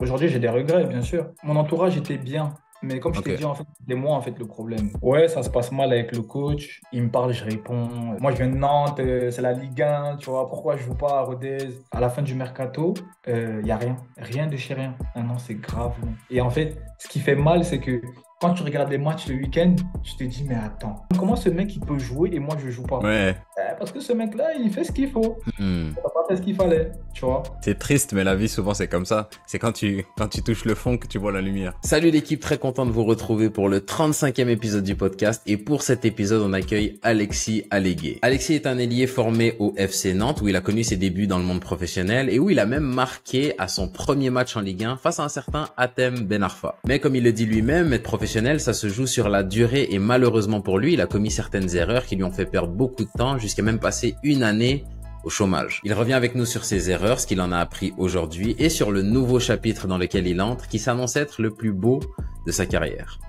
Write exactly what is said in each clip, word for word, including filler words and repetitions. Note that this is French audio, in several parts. Aujourd'hui, j'ai des regrets, bien sûr. Mon entourage était bien. Mais comme je okay. t'ai dit, en fait, c'est moi en fait, le problème. Ouais, ça se passe mal avec le coach. Il me parle, je réponds. Moi, je viens de Nantes, euh, c'est la Ligue un, tu vois. Pourquoi je ne joue pas à Rodez? À la fin du mercato, il euh, n'y a rien. Rien de chez rien. Ah non, c'est grave. Non. Et en fait, ce qui fait mal, c'est que quand tu regardes les matchs le week-end, tu te dis, mais attends, comment ce mec, il peut jouer et moi, je ne joue pas? Ouais. Eh, parce que ce mec-là, il fait ce qu'il faut. Mmh. Il n'a pas fait ce qu'il fallait, tu vois. C'est triste, mais la vie, souvent, c'est comme ça. C'est quand tu, quand tu touches le fond que tu vois la lumière. Salut l'équipe, très content de vous retrouver pour le trente-cinquième épisode du podcast. Et pour cet épisode, on accueille Alexis Alégué. Alexis est un ailier formé au F C Nantes, où il a connu ses débuts dans le monde professionnel et où il a même marqué à son premier match en Ligue un face à un certain Hatem Ben Arfa. Mais comme il le dit lui-même, être professionnel, ça se joue sur la durée et malheureusement pour lui, il a commis certaines erreurs qui lui ont fait perdre beaucoup de temps jusqu'à même passer une année au chômage. Il revient avec nous sur ses erreurs, ce qu'il en a appris aujourd'hui et sur le nouveau chapitre dans lequel il entre qui s'annonce être le plus beau de sa carrière.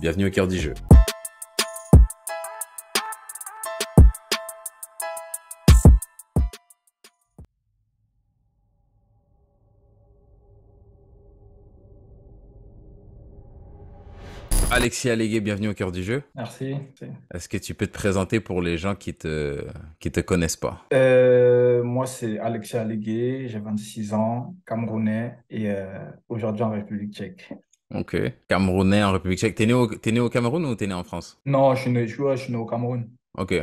Bienvenue au cœur du jeu. Alexis Alégué, bienvenue au cœur du jeu. Merci. Est-ce que tu peux te présenter pour les gens qui te, qui te connaissent pas? euh, Moi, c'est Alexis Alégué, j'ai vingt-six ans, Camerounais et euh, aujourd'hui en République tchèque. Ok. Camerounais en République tchèque. T'es né au, t'es né au Cameroun ou t'es né en France? Non, je suis né, je, ouais, je suis né au Cameroun. Ok,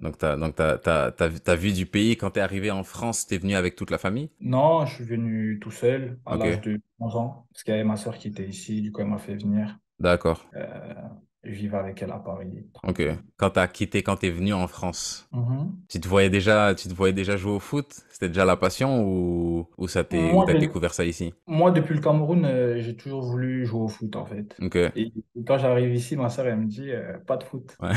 donc t'as, donc t'as, t'as, t'as, t'as vu du pays. Quand t'es arrivé en France, t'es venu avec toute la famille? Non, je suis venu tout seul à okay. l'âge de onze ans, parce qu'il y avait ma soeur qui était ici, du coup elle m'a fait venir. D'accord. Euh, je vivais avec elle à Paris. Ok. Quand t'as quitté, quand t'es venu en France, mm-hmm. tu te voyais déjà, tu te voyais déjà jouer au foot? C'était déjà la passion ou, ou ça t'es, Moi, ou t'as découvert ça ici? Moi, depuis le Cameroun, euh, j'ai toujours voulu jouer au foot en fait. Ok. Et quand j'arrive ici, ma soeur elle me dit euh, pas de foot. Ouais.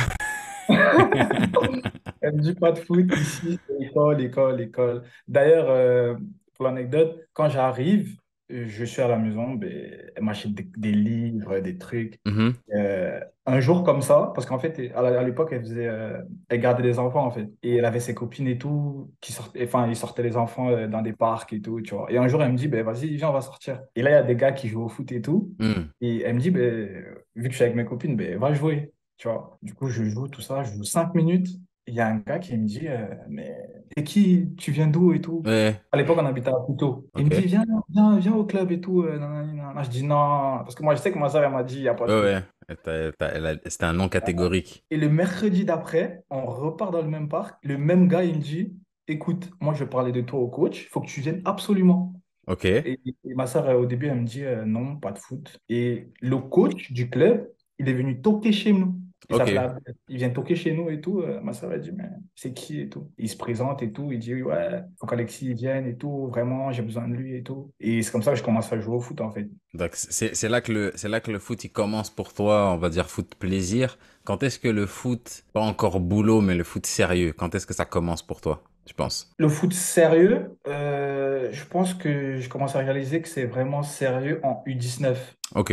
Elle me dit pas de foot ici, école, école, école. D'ailleurs, euh, pour l'anecdote, quand j'arrive, je suis à la maison, ben, elle m'achète des, des livres, des trucs. Mm-hmm. Euh, un jour comme ça, parce qu'en fait, à l'époque, elle faisait, euh, elle gardait les enfants en fait, et elle avait ses copines et tout, qui sortaient, enfin, ils sortaient les enfants euh, dans des parcs et tout, tu vois. Et un jour, elle me dit, ben bah, vas-y, viens, on va sortir. Et là, il y a des gars qui jouent au foot et tout, mm. et elle me dit, ben bah, vu que je suis avec mes copines, ben bah, va jouer. Tu vois, du coup, je joue tout ça, je joue cinq minutes. Il y a un gars qui me dit, euh, mais t'es qui? Tu viens d'où et tout? Ouais. À l'époque, on habitait à Puteaux. Okay. Il me dit, viens, viens, viens au club et tout. Euh, nan, nan, nan. Je dis non, parce que moi, je sais que ma soeur, elle m'a dit, il n'y a pas de ouais, ouais. T'as, t'as, elle, c'était un nom catégorique. Et le mercredi d'après, on repart dans le même parc. Le même gars, il me dit, écoute, moi, je vais parler de toi au coach. Il faut que tu viennes absolument. Ok. Et, et ma soeur, au début, elle me dit, euh, non, pas de foot. Et le coach du club, il est venu toquer chez nous. Et okay. ça, il vient toquer chez nous et tout. Euh, ma soeur a dit, mais c'est qui et tout. Il se présente et tout. Il dit, ouais, faut qu'Alexis vienne et tout. Vraiment, j'ai besoin de lui et tout. Et c'est comme ça que je commence à jouer au foot en fait. Donc, c'est, c'est, là que le, c'est là que le foot, il commence pour toi, on va dire foot plaisir. Quand est-ce que le foot, pas encore boulot, mais le foot sérieux, quand est-ce que ça commence pour toi, tu penses? Le foot sérieux, euh, je pense que je commence à réaliser que c'est vraiment sérieux en U dix-neuf. Ok.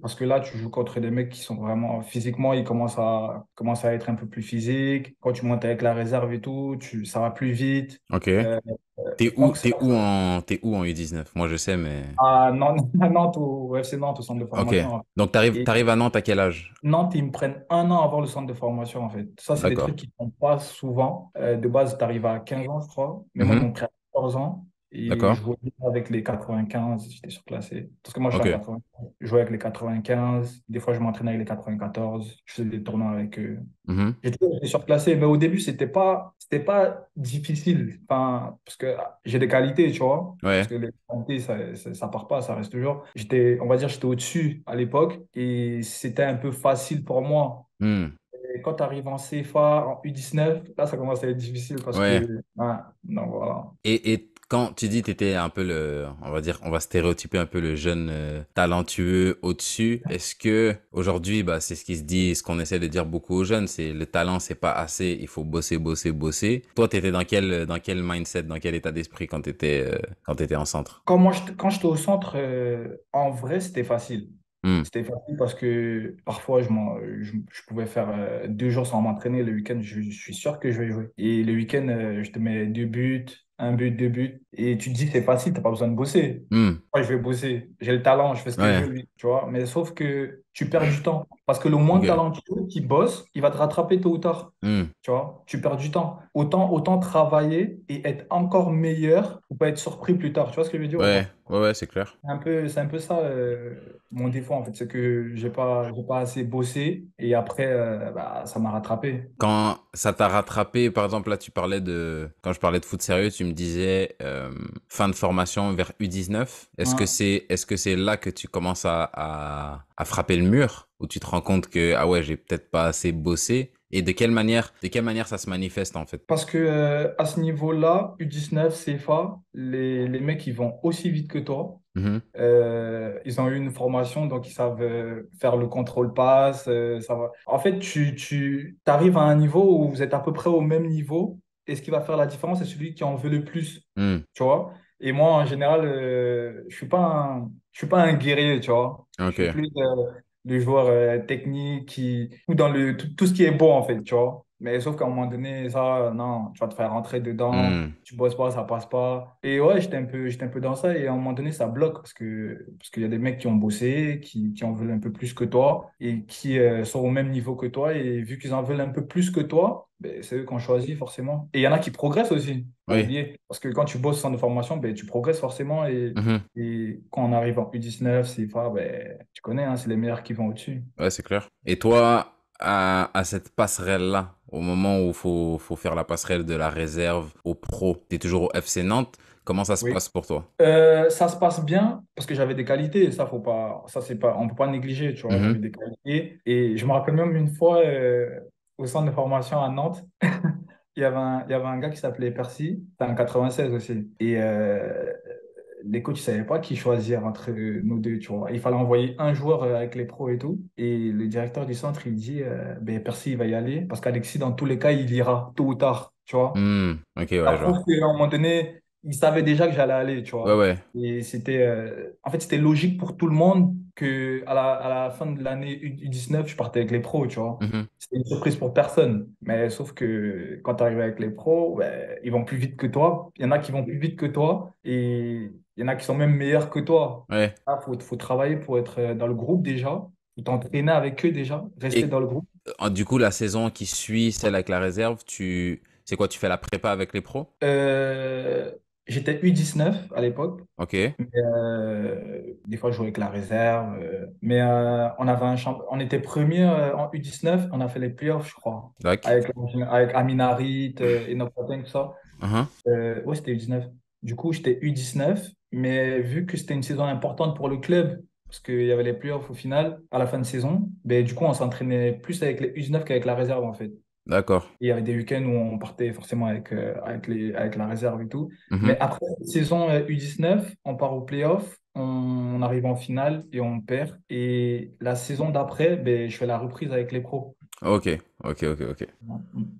Parce que là, tu joues contre des mecs qui sont vraiment physiquement, ils commencent à, commencent à être un peu plus physiques. Quand tu montes avec la réserve et tout, tu, ça va plus vite. Ok. Euh, t'es, où, t'es, ça... où en, t'es où en U dix-neuf? Moi, je sais, mais... À Nantes, à Nantes au F C Nantes, au centre de formation. Ok. Donc, t'arrives, et... t'arrives à Nantes à quel âge? Nantes, ils me prennent un an avant le centre de formation, en fait. Ça, c'est D'accord. des trucs qui ne font pas souvent. Euh, de base, t'arrives à quinze ans, je crois. Mais mm-hmm. moi, ils m'ont pris à quatorze ans. Et D'accord. je jouais avec les quatre-vingt-quinze, j'étais surclassé. Parce que moi, je, okay. je jouais avec les quatre-vingt-quinze. Des fois, je m'entraînais avec les quatre-vingt-quatorze. Je faisais des tournois avec eux. Mm-hmm. J'étais, j'étais surclassé. Mais au début, c'était pas, c'était pas difficile. Enfin, parce que j'ai des qualités, tu vois. Ouais. Parce que les qualités, ça, ça, ça part pas, ça reste toujours. J'étais, on va dire, j'étais au-dessus à l'époque. Et c'était un peu facile pour moi. Mm. Et quand tu arrives en C F A, en U dix-neuf, là, ça commence à être difficile. Parce ouais. que... Ah, non, voilà. Et... et... Quand tu dis que tu étais un peu le, on va dire, on va stéréotyper un peu le jeune euh, talentueux au-dessus, est-ce que aujourd'hui, bah, c'est ce qui se dit, ce qu'on essaie de dire beaucoup aux jeunes, c'est le talent, c'est pas assez, il faut bosser, bosser, bosser. Toi, tu étais dans quel, dans quel mindset, dans quel état d'esprit quand tu étais euh, quand tu étais en centre? Quand moi, je, quand j'étais au centre, euh, en vrai, c'était facile. C'était facile parce que parfois, je, m'en, je, je pouvais faire euh, deux jours sans m'entraîner. Le week-end, je, je suis sûr que je vais jouer. Et le week-end, euh, je te mets deux buts, un but, deux buts. Et tu te dis, c'est facile, t'as pas besoin de bosser. Mm. Moi, je vais bosser. J'ai le talent, je fais ce que ouais. je veux, tu vois. Mais sauf que tu perds du temps. Parce que le moins okay. talentueux qui bosse, il va te rattraper tôt ou tard. Mm. Tu vois, tu perds du temps. Autant, autant travailler et être encore meilleur ou pas être surpris plus tard. Tu vois ce que je veux dire? Ouais, ouais, ouais, c'est clair. C'est un peu, c'est un peu ça euh, mon défaut, en fait. C'est que j'ai pas, j'ai pas assez bossé et après, euh, bah, ça m'a rattrapé. Quand ça t'a rattrapé, par exemple, là, tu parlais de... Quand je parlais de foot sérieux, tu me disais... Euh... fin de formation vers U dix-neuf, est-ce ouais. que c'est est-ce que c'est là que tu commences à, à, à frapper le mur, où tu te rends compte que ah ouais, j'ai peut-être pas assez bossé? Et de quelle manière, de quelle manière ça se manifeste, en fait? Parce que euh, à ce niveau-là, U dix-neuf, C F A, les, les mecs, ils vont aussi vite que toi. Mmh. Euh, ils ont eu une formation, donc ils savent euh, faire le contrôle passe. Euh, ça va. En fait, tu, tu arrives à un niveau où vous êtes à peu près au même niveau. Et ce qui va faire la différence, c'est celui qui en veut le plus, mmh. tu vois. Et moi, en général, euh, je suis pas un, je suis pas un guerrier, tu vois. Okay. Je suis plus euh, le joueur euh, technique qui, ou dans le tout, tout ce qui est beau, en fait, tu vois. Mais sauf qu'à un moment donné, ça, non, tu vas te faire rentrer dedans, mmh. tu bosses pas, ça passe pas. Et ouais, j'étais un peu, j'étais un peu dans ça. Et à un moment donné, ça bloque parce que, parce qu'il y a des mecs qui ont bossé, qui, qui en veulent un peu plus que toi et qui euh, sont au même niveau que toi. Et vu qu'ils en veulent un peu plus que toi, ben, c'est eux qu'on choisit forcément. Et il y en a qui progressent aussi. Oui. Parce que quand tu bosses sans de formation, ben, tu progresses forcément. Et, mm-hmm. et quand on arrive en U dix-neuf, c'est pas, ben, tu connais, hein, c'est les meilleurs qui vont au-dessus. Ouais, c'est clair. Et toi, à, à cette passerelle-là, au moment où il faut, faut faire la passerelle de la réserve au pro, tu es toujours au F C Nantes. Comment ça se oui. passe pour toi? euh, Ça se passe bien parce que j'avais des qualités. Ça, faut pas, ça c'est pas, on ne peut pas négliger. Tu vois, mm-hmm. j'avais des qualités. Et je me rappelle même une fois... Euh, au centre de formation à Nantes, il, y avait un, il y avait un gars qui s'appelait Percy, c'était en quatre-vingt-seize aussi. Et euh, les coachs ne savaient pas qui choisir entre nous deux, tu vois. Il fallait envoyer un joueur avec les pros et tout. Et le directeur du centre, il dit euh, ben Percy, il va y aller, parce qu'Alexis, dans tous les cas, il ira tôt ou tard, tu vois. Mmh, ok, ouais, après, genre. À un moment donné, il savait déjà que j'allais aller, tu vois. Ouais, ouais. Et c'était, euh... en fait, c'était logique pour tout le monde que à la, à la fin de l'année U dix-neuf, je partais avec les pros, tu vois. Mm-hmm. C'était une surprise pour personne. Mais sauf que quand tu arrives avec les pros, bah, ils vont plus vite que toi. Il y en a qui vont plus vite que toi et il y en a qui sont même meilleurs que toi. Ouais. Là, faut, faut travailler pour être dans le groupe déjà. T'entraîner avec eux déjà, rester et, dans le groupe. Du coup, la saison qui suit celle avec la réserve, tu, c'est quoi, tu fais la prépa avec les pros? Euh... J'étais U dix-neuf à l'époque. Ok. Mais euh, des fois, je jouais avec la réserve. Euh, mais euh, on avait un champ... on était premier euh, en U dix-neuf. On a fait les playoffs, je crois. Like. Avec, avec Amin Arit, euh, et Nopateng, tout ça. Uh-huh. euh, ouais, c'était U dix-neuf. Du coup, j'étais U dix-neuf. Mais vu que c'était une saison importante pour le club, parce qu'il y avait les playoffs au final, à la fin de saison, ben, du coup, on s'entraînait plus avec les U dix-neuf qu'avec la réserve, en fait. D'accord. Il y avait des week-ends où on partait forcément avec, euh, avec, les, avec la réserve et tout. Mm-hmm. Mais après cette saison euh, U dix-neuf, on part au play-off, on, on arrive en finale et on perd. Et la saison d'après, ben, je fais la reprise avec les pros. Ok, ok, ok, ok.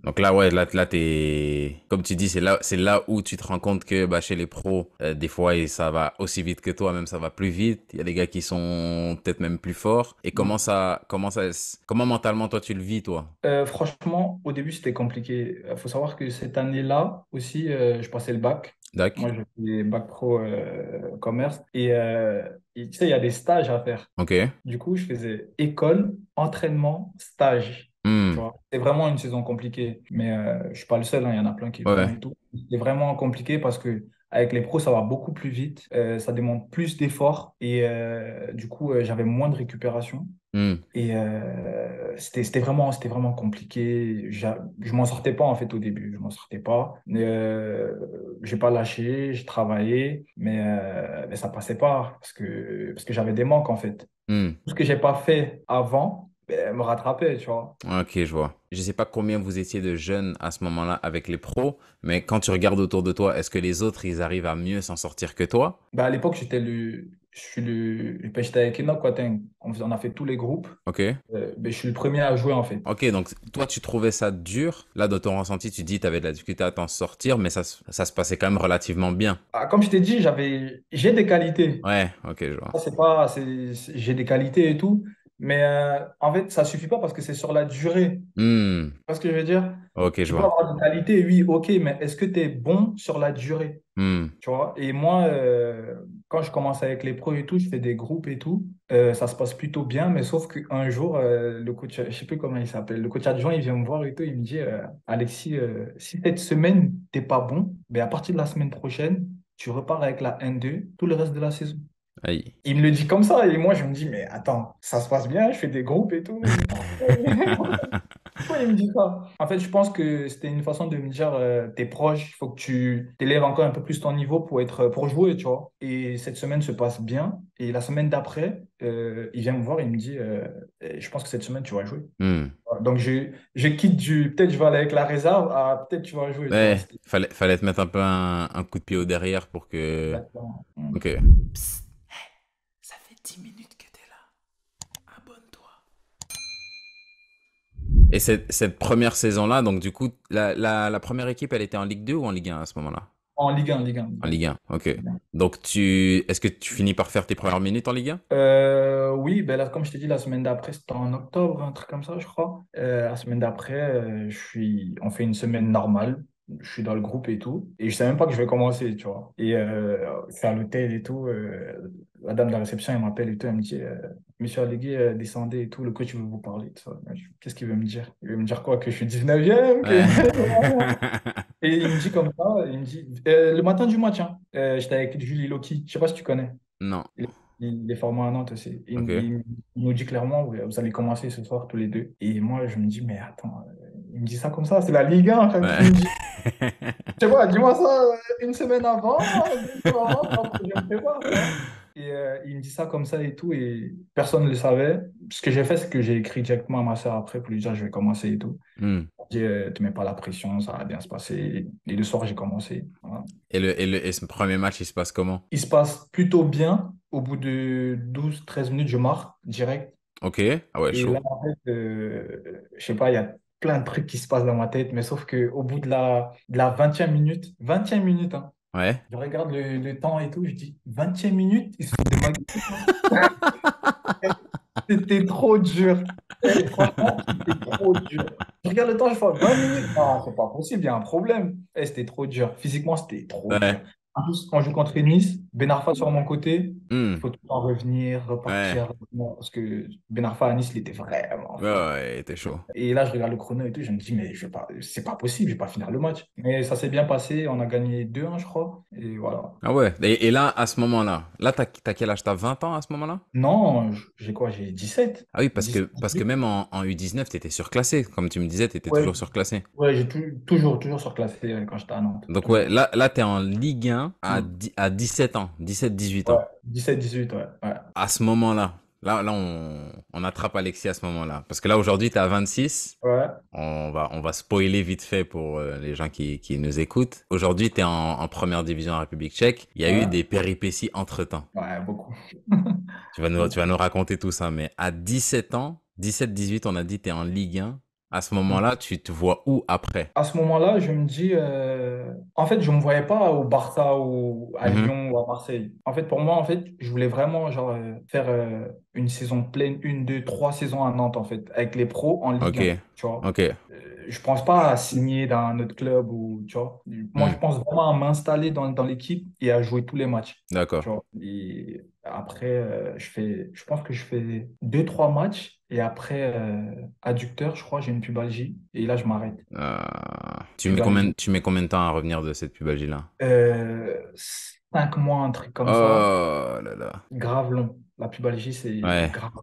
Donc là, ouais, là, là t'es... Comme tu dis, c'est là, c'est là où tu te rends compte que bah, chez les pros, euh, des fois, ça va aussi vite que toi, même ça va plus vite. Il y a des gars qui sont peut-être même plus forts. Et comment ça... Comment, ça, comment mentalement, toi, tu le vis, toi? euh, Franchement, au début, c'était compliqué. Il faut savoir que cette année-là aussi, euh, je passais le bac. D'accord. Moi, j'ai fait bac pro euh, commerce. Et... Euh... Et, tu sais, il y a des stages à faire. Okay. Du coup, je faisais école, entraînement, stage. Mmh. Tu vois, c'est vraiment une saison compliquée. Mais euh, je ne suis pas le seul, il hein, y en a plein qui ouais. font tout. C'est vraiment compliqué parce que avec les pros, ça va beaucoup plus vite. Euh, ça demande plus d'efforts. Et euh, du coup, euh, j'avais moins de récupération. Mmh. Et euh, c'était, c'était, vraiment, c'était vraiment compliqué. J'a... Je ne m'en sortais pas, en fait, au début. Je ne m'en sortais pas. Euh, je n'ai pas lâché, je travaillais. Mais, euh, mais ça ne passait pas parce que, parce que j'avais des manques, en fait. Mmh. Tout ce que je n'ai pas fait avant... me rattraper, tu vois. Ok, je vois. Je sais pas combien vous étiez de jeunes à ce moment-là avec les pros, mais quand tu regardes autour de toi, est-ce que les autres, ils arrivent à mieux s'en sortir que toi? Bah, à l'époque, j'étais le... Je suis le... J'étais avec Enoch, quoi, on a fait tous les groupes. Ok. Euh, mais je suis le premier à jouer, en fait. Ok, donc toi, tu trouvais ça dur. Là, dans ton ressenti, tu dis que tu avais de la difficulté à t'en sortir, mais ça, ça se passait quand même relativement bien. Ah, comme je t'ai dit, j'avais... j'ai des qualités. Ouais, ok, je vois. Ça, c'est pas... c'est... j'ai des qualités et tout. Mais euh, en fait, ça suffit pas parce que c'est sur la durée. Mmh. Tu vois ce que je veux dire? Ok, je tu vois. Tu peux avoir une qualité, oui, ok, mais est-ce que tu es bon sur la durée? Mmh. Tu vois? Et moi, euh, quand je commence avec les pros et tout, je fais des groupes et tout. Euh, ça se passe plutôt bien, mais sauf qu'un jour, euh, le coach, je sais plus comment il s'appelle, le coach adjoint, il vient me voir et tout, il me dit euh, Alexis, euh, si cette semaine, tu n'es pas bon, ben à partir de la semaine prochaine, tu repars avec la N deux tout le reste de la saison. Aïe. Il me le dit comme ça et moi je me dis mais attends, ça se passe bien, je fais des groupes et tout. Pourquoi il me dit ça? En fait je pense que c'était une façon de me dire euh, t'es proche, il faut que tu t'élèves encore un peu plus ton niveau pour, être, pour jouer, tu vois. Et cette semaine se passe bien et la semaine d'après euh, il vient me voir et il me dit euh, je pense que cette semaine tu vas jouer. Mm. Donc je, je quitte du peut-être je vais aller avec la réserve à peut-être tu vas jouer. Ouais, tu fallait, fallait te mettre un peu un, un coup de pied au derrière pour que... Exactement. Ok. Psst. dix minutes que t'es là, abonne-toi. Et cette, cette première saison-là, donc du coup, la, la, la première équipe, elle était en Ligue deux ou en Ligue un à ce moment-là? En Ligue un, Ligue un. En Ligue un, ok. Ligue un. Donc, tu, est-ce que tu finis par faire tes premières minutes en Ligue un? euh, Oui, ben là, comme je t'ai dit, la semaine d'après, c'était en octobre, un truc comme ça, je crois. Euh, la semaine d'après, euh, je suis... on fait une semaine normale. Je suis dans le groupe et tout. Et je savais même pas que je vais commencer, tu vois. Et euh, c'est à l'hôtel et tout. Euh, la dame de la réception, elle m'appelle et tout. Elle me dit euh, Monsieur Alégué, euh, descendez et tout. Le coach veut vous parler. Tout ça. Qu'est-ce qu'il veut me dire? Il veut me dire quoi? Que je suis dix-neuvième que... Et il me dit comme ça. Il me dit euh, le matin du match, hein, euh, j'étais avec Julie Loki. Je sais pas si tu connais. Non. Et... Il est formé à Nantes aussi. Il, okay. il, il nous dit clairement, vous allez commencer ce soir tous les deux. Et moi, je me dis, mais attends, il me dit ça comme ça, c'est la Ligue un. En fait. Ouais. Il me dit, je sais pas, dis-moi ça une semaine avant, une semaine avant, je ne sais pas. Et euh, il me dit ça comme ça et tout, et personne ne le savait. Ce que j'ai fait, c'est que j'ai écrit directement à ma soeur après pour lui dire, je vais commencer et tout. Mm. Je lui ai dit, euh, te mets pas la pression, ça va bien se passer. Et le soir, j'ai commencé. Voilà. Et, le, et, le, et ce premier match, il se passe comment? Il se passe plutôt bien. Au bout de douze treize minutes, je marque direct. Ok, ah ouais, et chaud. Là, en fait, euh, je sais pas, il y a plein de trucs qui se passent dans ma tête, mais sauf qu'au bout de la, de la vingtième minute, vingtième minute, hein, ouais. Je regarde le, le temps et tout, je dis vingtième minute, ils se foutent de ma gueule. C'était trop dur. Franchement, c'était trop dur. Je regarde le temps, je fais vingt minutes. Non, c'est pas possible, il y a un problème. Et c'était trop dur. Physiquement, c'était trop ouais. dur. Quand je joue contre Nice, Ben Arfa sur mon côté, mm. il faut tout le temps revenir, repartir. Ouais. Parce que Ben Arfa à Nice, il était vraiment... Ouais, il était chaud. Et là, je regarde le chrono et tout, je me dis, mais je vais pas... c'est pas possible, je vais pas finir le match. Mais ça s'est bien passé, on a gagné deux un, je crois. Et voilà. Ah ouais, et, et là, à ce moment-là, là, t'as, t'as quel âge? T'as vingt ans à ce moment-là? Non, j'ai quoi? J'ai dix-sept. Ah oui, parce, dix-sept, que, parce que même en, en U dix-neuf, t'étais surclassé. Comme tu me disais, t'étais ouais. toujours surclassé. Ouais, j'ai tu, toujours, toujours surclassé quand j'étais à Nantes. Donc ouais, là, là t'es en Ligue un. À, à dix-sept ans, dix-sept dix-huit ans. Ouais, dix-sept dix-huit, ouais, ouais. À ce moment-là, là, là on, on attrape Alexis à ce moment-là. Parce que là, aujourd'hui, tu es à vingt-six. Ouais. On va, on va spoiler vite fait pour euh, les gens qui, qui nous écoutent. Aujourd'hui, tu es en, en première division en République tchèque. Il y a ouais. eu des péripéties entre-temps. Ouais, beaucoup. tu, vas nous, tu vas nous raconter tout ça. Mais à dix-sept ans, dix-sept dix-huit, on a dit tu es en Ligue un. À ce moment-là, tu te vois où après? À ce moment-là, je me dis... Euh... En fait, je ne me voyais pas au Barça ou à mmh. Lyon ou à Marseille. En fait, pour moi, en fait, je voulais vraiment genre, euh, faire euh, une saison pleine, une, deux, trois saisons à Nantes, en fait, avec les pros en Ligue un. Okay. Tu vois okay. euh, je ne pense pas à signer dans un autre club. Ou, tu vois moi, mmh. je pense vraiment à m'installer dans, dans l'équipe et à jouer tous les matchs. D'accord. Tu vois et après, euh, je, fais... je pense que je fais deux, trois matchs. Et après, euh, adducteur, je crois, j'ai une pubalgie. Et là, je m'arrête. Euh, tu, mets combien, tu mets combien de temps à revenir de cette pubalgie-là? euh, cinq mois, un truc comme oh ça. Oh là là. Grave long. La pubalgie, c'est ouais. grave. En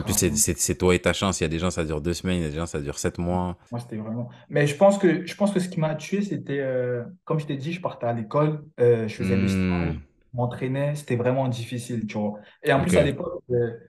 grave plus, c'est, c'est, c'est toi et ta chance. Il y a des gens, ça dure deux semaines. Il y a des gens, ça dure sept mois. Moi, c'était vraiment... Mais je pense que, je pense que ce qui m'a tué, c'était... Euh, comme je t'ai dit, je partais à l'école. Euh, je faisais mmh. le stage. M'entraîner, c'était vraiment difficile, tu vois. Et en okay. plus, à l'époque,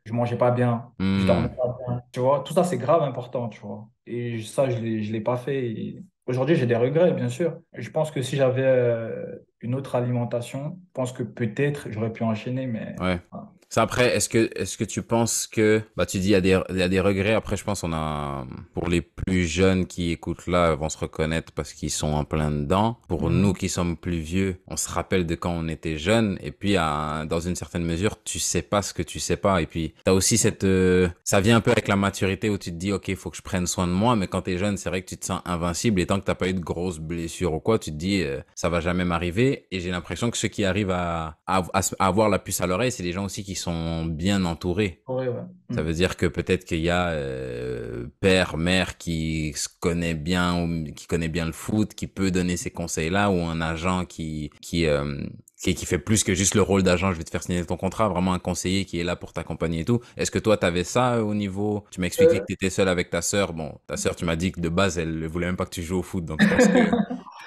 je mangeais pas bien, mmh. je dormais pas bien, tu vois. Tout ça, c'est grave important, tu vois. Et ça, je l'ai, je l'ai pas fait. Et... Aujourd'hui, j'ai des regrets, bien sûr. Je pense que si j'avais euh, une autre alimentation, je pense que peut-être j'aurais pu enchaîner, mais... Ouais. Voilà. Ça, après, est-ce que, est-ce que tu penses que, bah, tu dis, il y a des, il y a des regrets. Après, je pense, on a, pour les plus jeunes qui écoutent là, vont se reconnaître parce qu'ils sont en plein dedans. Pour nous qui sommes plus vieux, on se rappelle de quand on était jeune. Et puis, à, dans une certaine mesure, tu sais pas ce que tu sais pas. Et puis, t'as aussi cette, euh, ça vient un peu avec la maturité où tu te dis, OK, faut que je prenne soin de moi. Mais quand t'es jeune, c'est vrai que tu te sens invincible. Et tant que t'as pas eu de grosses blessures ou quoi, tu te dis, euh, ça va jamais m'arriver. Et j'ai l'impression que ceux qui arrivent à, à, à, à avoir la puce à l'oreille, c'est les gens aussi qui sont bien entourés. Ouais, ouais. Ça veut dire que peut-être qu'il y a euh, père, mère qui se connaît bien, ou, qui connaît bien le foot, qui peut donner ces conseils-là, ou un agent qui qui euh, qui, qui fait plus que juste le rôle d'agent, je vais te faire signer ton contrat, vraiment un conseiller qui est là pour t'accompagner et tout. Est-ce que toi, t'avais ça au niveau... Tu m'expliquais euh... que t'étais seul avec ta sœur. Bon, ta sœur, tu m'as dit que de base, elle ne voulait même pas que tu joues au foot, donc je pense que...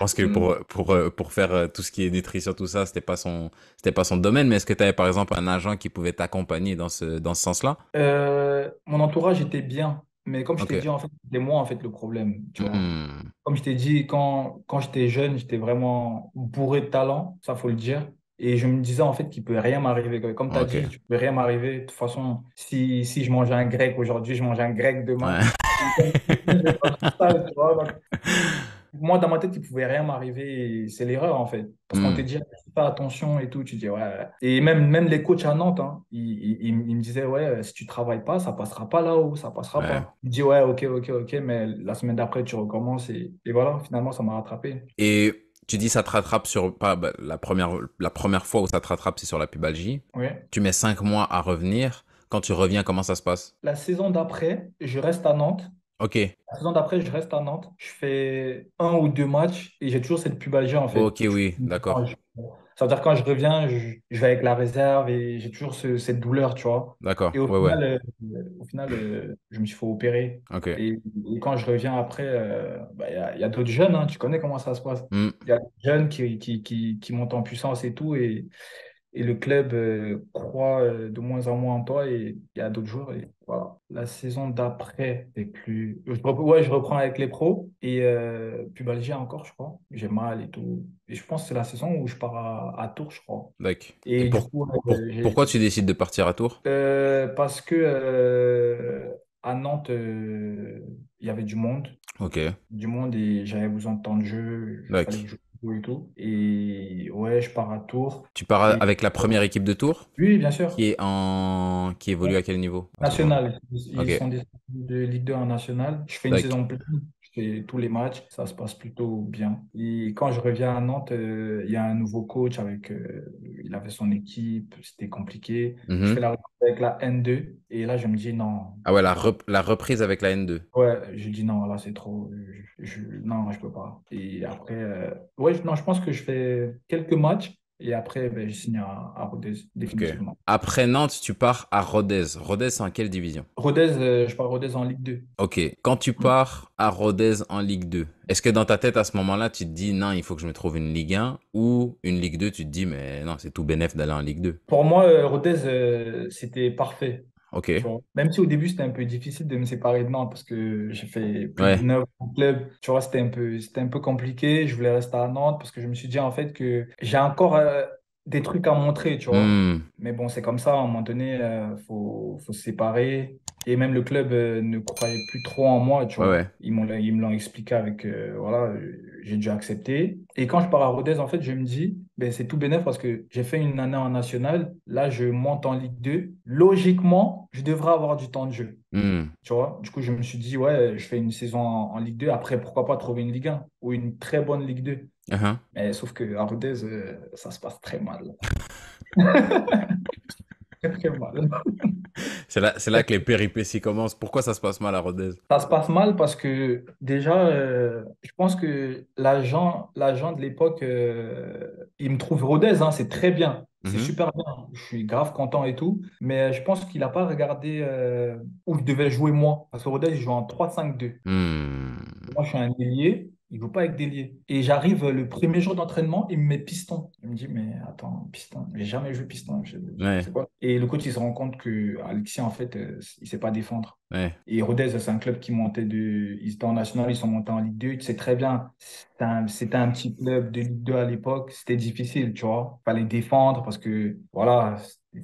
Je pense que pour, pour, pour faire tout ce qui est nutrition, tout ça, c'était pas son, c'était pas son domaine. Mais est-ce que tu avais, par exemple, un agent qui pouvait t'accompagner dans ce, dans ce sens-là? Euh, mon entourage était bien. Mais comme je okay. t'ai dit, en fait, c'était moi en fait, le problème. Tu vois. Mmh. Comme je t'ai dit, quand, quand j'étais jeune, j'étais vraiment bourré de talent. Ça, il faut le dire. Et je me disais en fait qu'il ne peut rien m'arriver. Comme tu as okay. dit, il ne peut rien m'arriver. De toute façon, si, si je mangeais un grec aujourd'hui, je mangeais un grec demain. Ouais. Tu vois, donc... Moi, dans ma tête, il ne pouvait rien m'arriver. C'est l'erreur, en fait. Parce mmh. qu'on te dit, fais pas attention et tout. Tu dis, ouais, ouais. Et même, même les coachs à Nantes, hein, ils, ils, ils me disaient, ouais, si tu ne travailles pas, ça ne passera pas là-haut, ça ne passera ouais. pas. Je dis, ouais, ok, ok, ok, mais la semaine d'après, tu recommences. Et, et voilà, finalement, ça m'a rattrapé. Et. Tu dis ça te rattrape sur... pas bah, la, première, la première fois où ça te rattrape, c'est sur la pubalgie. Oui. Tu mets cinq mois à revenir. Quand tu reviens, comment ça se passe? La saison d'après, je reste à Nantes. OK. La saison d'après, je reste à Nantes. Je fais un ou deux matchs et j'ai toujours cette pubalgie, en fait. OK, oui, d'accord. Ça veut dire quand je reviens, je, je vais avec la réserve et j'ai toujours ce, cette douleur, tu vois. D'accord, et au ouais, final, ouais. Euh, au final euh, je me suis fait opérer. Okay. Et, et quand je reviens après, il euh, bah, y a, a d'autres jeunes, hein, tu connais comment ça se passe. Il mm. y a des jeunes qui, qui, qui, qui montent en puissance et tout. Et, et le club euh, croit euh, de moins en moins en toi. Et il y a d'autres joueurs. Et voilà. La saison d'après, c'est plus... Je, ouais, je reprends avec les pros. Et euh, pubalgie encore, je crois. J'ai mal et tout. Et je pense que c'est la saison où je pars à, à Tours, je crois. D'accord. Et, et pour, coup, pour, euh, pourquoi tu décides de partir à Tours? euh, Parce que euh, à Nantes, il euh, y avait du monde. Ok. Du monde et j'avais besoin de temps de jeu. D'accord. Et tout. Et ouais, je pars à Tours. Tu pars et... avec la première équipe de Tours? Oui, bien sûr. Qui est en... qui évolue à quel niveau? National. Ils okay. sont des... de Ligue deux en National. Je fais une saison pleine. Et tous les matchs, ça se passe plutôt bien. Et quand je reviens à Nantes, il euh, y a un nouveau coach avec, euh, il avait son équipe, c'était compliqué. Mm-hmm. Je fais la reprise avec la N deux et là, je me dis non. Ah ouais, la, rep- la reprise avec la N deux. Ouais, je dis non, là, c'est trop. Je, je, non, je peux pas. Et après, euh, ouais, non, je pense que je fais quelques matchs. Et après, ben, je signe à, à Rodez, définitivement. Okay. Après Nantes, tu pars à Rodez. Rodez, c'est en quelle division? Rodez, euh, je pars à Rodez en Ligue deux. OK. Quand tu pars à Rodez en Ligue deux, est-ce que dans ta tête, à ce moment-là, tu te dis, non, il faut que je me trouve une Ligue un ou une Ligue deux, tu te dis, mais non, c'est tout bénef d'aller en Ligue deux? Pour moi, euh, Rodez, euh, c'était parfait. OK. Même si au début, c'était un peu difficile de me séparer de Nantes parce que j'ai fait plus ouais. de neuf clubs. Tu vois, c'était un, peu, c'était un peu compliqué. Je voulais rester à Nantes parce que je me suis dit, en fait, que j'ai encore euh, des trucs à montrer, tu vois. Mmh. Mais bon, c'est comme ça. À un moment donné, il euh, faut, faut se séparer. Et même le club euh, ne croyait plus trop en moi, tu vois. Ouais. Ils, m'ont, ils me l'ont expliqué avec... Euh, voilà, j'ai dû accepter. Et quand je pars à Rodez, en fait, je me dis... Ben, c'est tout bénef parce que j'ai fait une année en National. Là, je monte en Ligue deux. Logiquement, je devrais avoir du temps de jeu. Mmh. Tu vois? Du coup, je me suis dit, ouais, je fais une saison en, en Ligue deux. Après, pourquoi pas trouver une Ligue un ou une très bonne Ligue deux. Uh-huh. Mais sauf qu'à Rodez, euh, ça se passe très mal. Très mal. C'est là, c'est là que les péripéties commencent. Pourquoi ça se passe mal à Rodez? Ça se passe mal parce que déjà, euh, je pense que l'agent, l'agent de l'époque, euh, il me trouve Rodez, hein, c'est très bien. C'est mmh. super bien, je suis grave content et tout. Mais je pense qu'il n'a pas regardé euh, où je devais jouer moi. Parce que Rodez, je joue en trois cinq deux. Mmh. Moi, je suis un ailier. Il ne joue pas avec des liés. Et j'arrive le premier jour d'entraînement, il me met piston. Il me dit, mais attends, piston, j'ai jamais joué piston. Je, je ouais. sais quoi. Et le coach, il se rend compte qu'Alexis, en fait, euh, il ne sait pas défendre. Ouais. Et Rodez, c'est un club qui montait de... Ils étaient en National, ils sont montés en Ligue deux. Tu sais très bien, c'était un, c'était un petit club de Ligue deux à l'époque. C'était difficile, tu vois. Il fallait défendre parce que, voilà...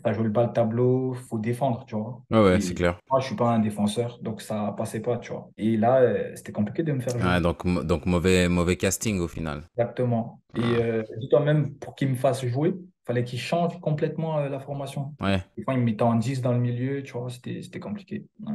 ça ne joue pas le tableau, il faut défendre, tu vois. Ah ouais, et c'est clair. Moi, je ne suis pas un défenseur, donc ça ne passait pas, tu vois. Et là, euh, c'était compliqué de me faire jouer. Ah, donc donc mauvais, mauvais casting au final. Exactement. Ah. Et euh, dis-toi même, pour qu'il me fasse jouer, il fallait qu'il change complètement euh, la formation. Ouais. Et quand il me mettait en dix dans le milieu, tu vois, c'était, c'était compliqué. Ouais.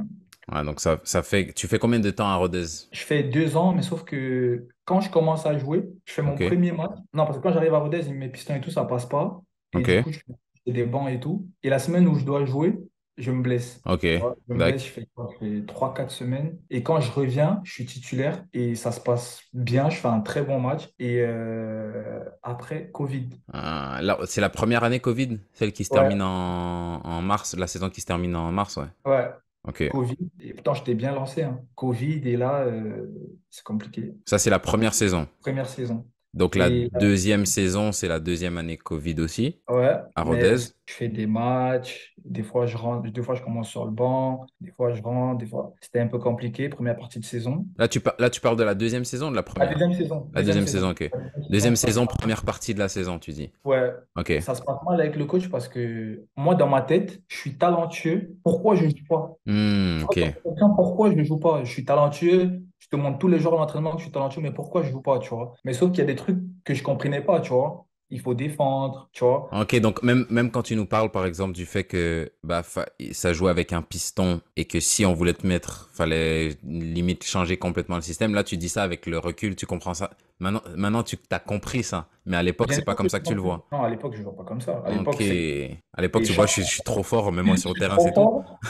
Ah, donc ça, ça fait... Tu fais combien de temps à Rodez? Je fais deux ans, mais sauf que quand je commence à jouer, je fais mon okay. premier match. Non, parce que quand j'arrive à Rodez, mes pistons et tout, ça ne passe pas. Et okay. du coup, je... des bancs et tout. Et la semaine où je dois jouer, je me blesse. Ok. Je me blesse, je fais, je fais trois quatre semaines. Et quand je reviens, je suis titulaire et ça se passe bien. Je fais un très bon match. Et euh, après, Covid. Ah, là, c'est la première année Covid, celle qui se ouais. termine en, en mars, la saison qui se termine en mars, ouais. Ouais. Okay. Covid, et pourtant j'étais bien lancé. Hein. Covid, et là, euh, c'est compliqué. Ça, c'est la première saison. Première saison. Donc, la et, deuxième euh, saison, c'est la deuxième année Covid aussi, ouais, à Rodez. Je fais des matchs, des fois je rentre, des fois je commence sur le banc, des fois je rentre, des fois... C'était un peu compliqué, première partie de saison. Là, tu, par... Là, tu parles de la deuxième saison, de la première? La deuxième saison. La deuxième, deuxième saison, ok. Deuxième, deuxième saison, saison, première partie de la saison, tu dis. Ouais. Ok. Ça se passe mal avec le coach parce que moi, dans ma tête, je suis talentueux. Pourquoi je ne joue pas? Mmh, ok. Pourquoi je ne joue pas? Je suis talentueux. Je te montre tous les jours l'entraînement que je suis talentueux, mais pourquoi je joue pas, tu vois? Mais sauf qu'il y a des trucs que je comprenais pas, tu vois? Il faut défendre, tu vois? Ok, donc même, même quand tu nous parles, par exemple, du fait que bah, fa- ça jouait avec un piston et que si on voulait te mettre, fallait limite changer complètement le système, là, tu dis ça avec le recul, tu comprends ça. Maintenant, maintenant tu as compris ça, mais à l'époque, c'est pas comme ça que tu le vois. Non, à l'époque, je ne vois pas comme ça. À l'époque, ok. C'est... À l'époque, et tu je... vois, je suis, je suis trop fort, même moi, sur le terrain, c'est fort. Tout.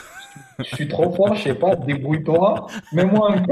Je suis trop fort, je sais pas, débrouille-toi. Mets-moi un,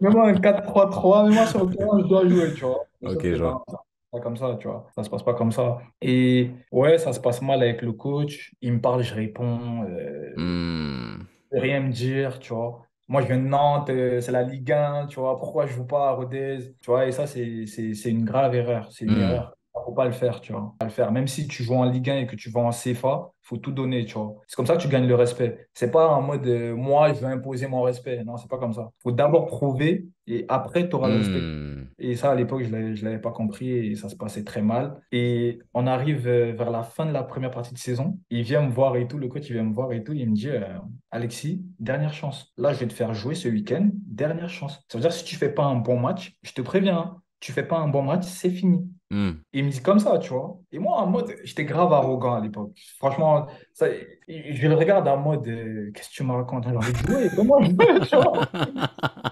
mets-moi un quatre trois trois, mets-moi sur le terrain, je dois jouer, tu vois. Ok, je vois. Pas comme ça, tu vois. Ça se passe pas comme ça. Et ouais, ça se passe mal avec le coach. Il me parle, je réponds. Euh, mm. Je ne peux rien me dire, tu vois. Moi, je viens de Nantes, euh, c'est la Ligue un, tu vois. Pourquoi je joue pas à Rodez? Tu vois, et ça, c'est, c'est, c'est une grave erreur. C'est une mm. erreur. Faut pas le faire, tu vois. Pas le faire. Même si tu joues en Ligue un et que tu vas en C F A, faut tout donner, tu vois. C'est comme ça que tu gagnes le respect. C'est pas en mode euh, moi je vais imposer mon respect. Non, c'est pas comme ça. Faut d'abord prouver et après tu auras mmh. le respect. Et ça à l'époque je l'avais, je l'avais pas compris et ça se passait très mal. Et on arrive euh, vers la fin de la première partie de saison. Il vient me voir et tout. Le coach il vient me voir et tout. Il me dit euh, Alexis, dernière chance. Là je vais te faire jouer ce week-end. Dernière chance. Ça veut dire si tu fais pas un bon match, je te préviens. Hein, tu fais pas un bon match, c'est fini. Mm. Et il me dit comme ça, tu vois. Et moi, en mode, j'étais grave arrogant à l'époque. Franchement, ça, je le regarde en mode, euh, qu'est-ce que tu me racontes? J'ai envie de jouer, fais-moi jouer, tu vois.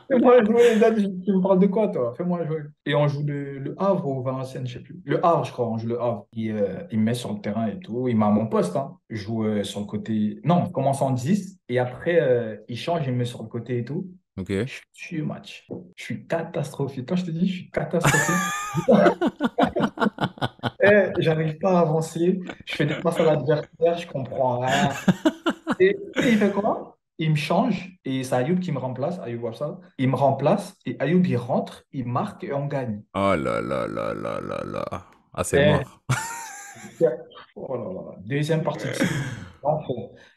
Fais-moi jouer, là, tu, tu me parles de quoi, toi? Fais-moi jouer. Et on joue le, le Havre ou Valenciennes, je ne sais plus. Le Havre, je crois, on joue le Havre. Et, euh, il me met sur le terrain et tout. Il m'a à mon poste, hein. Je joue euh, sur le côté. Non, on commence en dix. Et après, euh, il change, il me met sur le côté et tout. Okay. Je suis match. Je suis catastrophique. Quand je te dis, je suis catastrophique. Et j'arrive pas à avancer. Je fais des passes à l'adversaire, je comprends rien. Et, et il fait quoi? Il me change et c'est Ayoub qui me remplace. Ayoub Wapsa. Il me remplace et Ayoub il rentre, il marque et on gagne. Oh là là là là là là. Ah c'est et... mort. Oh là là. Deuxième partie. De...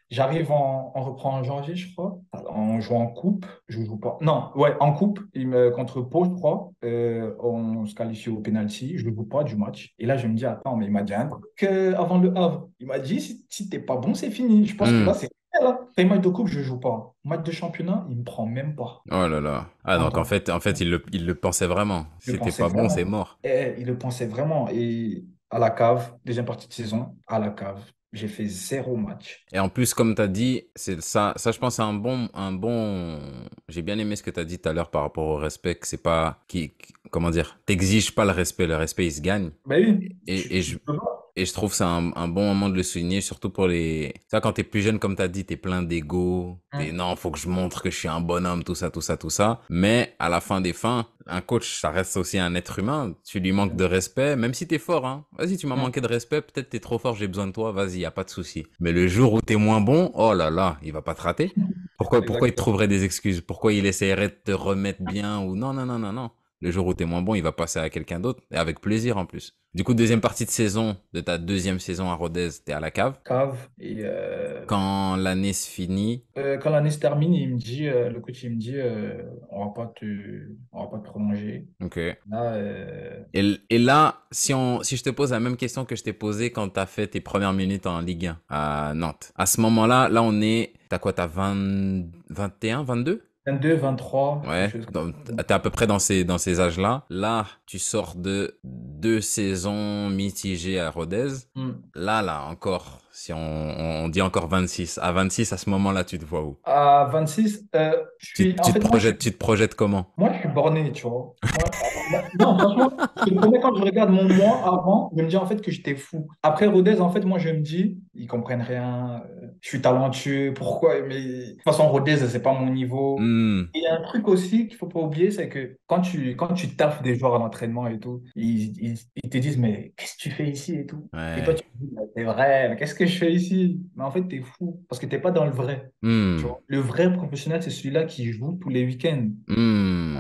J'arrive, en, on reprend en janvier, je crois. Alors, on joue en coupe. Je joue pas. Non, ouais, en coupe. Il me, contre Pau, je crois. Euh, on se qualifie au penalty. Je ne joue pas du match. Et là, je me dis, attends, mais il m'a dit un truc euh, avant le Havre. Il m'a dit, si, si t'es pas bon, c'est fini. Je pense mm. que là, c'est là. Les matchs de coupe, je ne joue pas. Match de championnat, il me prend même pas. Oh là là. Ah, donc en fait, en fait il, le, il le pensait vraiment. Si t'es pas vraiment bon, c'est mort. Et, il le pensait vraiment. Et à la cave, deuxième partie de saison, à la cave. J'ai fait zéro match. Et en plus, comme tu as dit, c'est ça, ça, je pense, c'est un bon, un bon... J'ai bien aimé ce que tu as dit tout à l'heure par rapport au respect, que c'est pas... Qui, qui, comment dire? T'exiges pas le respect. Le respect, il se gagne. Bah oui. Et, je, et, je, et je trouve que c'est un, un bon moment de le souligner, surtout pour les... Ça, quand tu es plus jeune, comme tu as dit, tu es plein d'ego. Hum. T'es, non, il faut que je montre que je suis un bonhomme, tout ça, tout ça, tout ça. Mais à la fin des fins... Un coach, ça reste aussi un être humain. Tu lui manques de respect, même si t'es fort. Hein. Vas-y, tu m'as manqué de respect. Peut-être t'es trop fort, j'ai besoin de toi. Vas-y, y a pas de souci. Mais le jour où t'es moins bon, oh là là, il va pas te rater. Pourquoi, pourquoi il trouverait des excuses? Pourquoi il essaierait de te remettre bien? Ou non, non, non, non, non. Le jour où t'es moins bon, il va passer à quelqu'un d'autre. Et avec plaisir en plus. Du coup, deuxième partie de saison, de ta deuxième saison à Rodez, t'es à la cave. Cave. Et euh... Quand l'année se finit euh, Quand l'année se termine, il me dit, euh, le coach il me dit, euh, on va pas te, on va pas te prolonger. Ok. Là, euh... et, et là, si, on, si je te pose la même question que je t'ai posée quand t'as fait tes premières minutes en Ligue un à Nantes, à ce moment-là, là on est, t'as quoi, t'as vingt, vingt et un, vingt-deux? vingt-deux, vingt-trois. Ouais, t'es à peu près dans ces, dans ces âges-là. Là, tu sors de deux saisons mitigées à Rodez. Mm. Là, là, encore, si on, on dit encore vingt-six. À vingt-six, à ce moment-là, tu te vois où? À vingt-six, euh, je suis... Tu, tu, fait, te projettes, moi, je... tu te projettes comment? Moi, je suis borné, tu vois. Moi, non, franchement, quand je regarde mon mois avant, je me dis en fait que j'étais fou. Après Rodez, en fait, moi, je me dis, ils comprennent rien... Je suis talentueux, pourquoi? Mais de toute façon, Rodez, c'est pas mon niveau. Mm. Et il y a un truc aussi qu'il faut pas oublier, c'est que quand tu, quand tu taffes des joueurs à l'entraînement et tout, ils, ils, ils te disent, mais qu'est-ce que tu fais ici et tout? Ouais. Et toi, tu te dis, c'est vrai, mais qu'est-ce que je fais ici? Mais en fait, t'es fou, parce que t'es pas dans le vrai. Mm. Tu vois, le vrai professionnel, c'est celui-là qui joue tous les week-ends. Mm.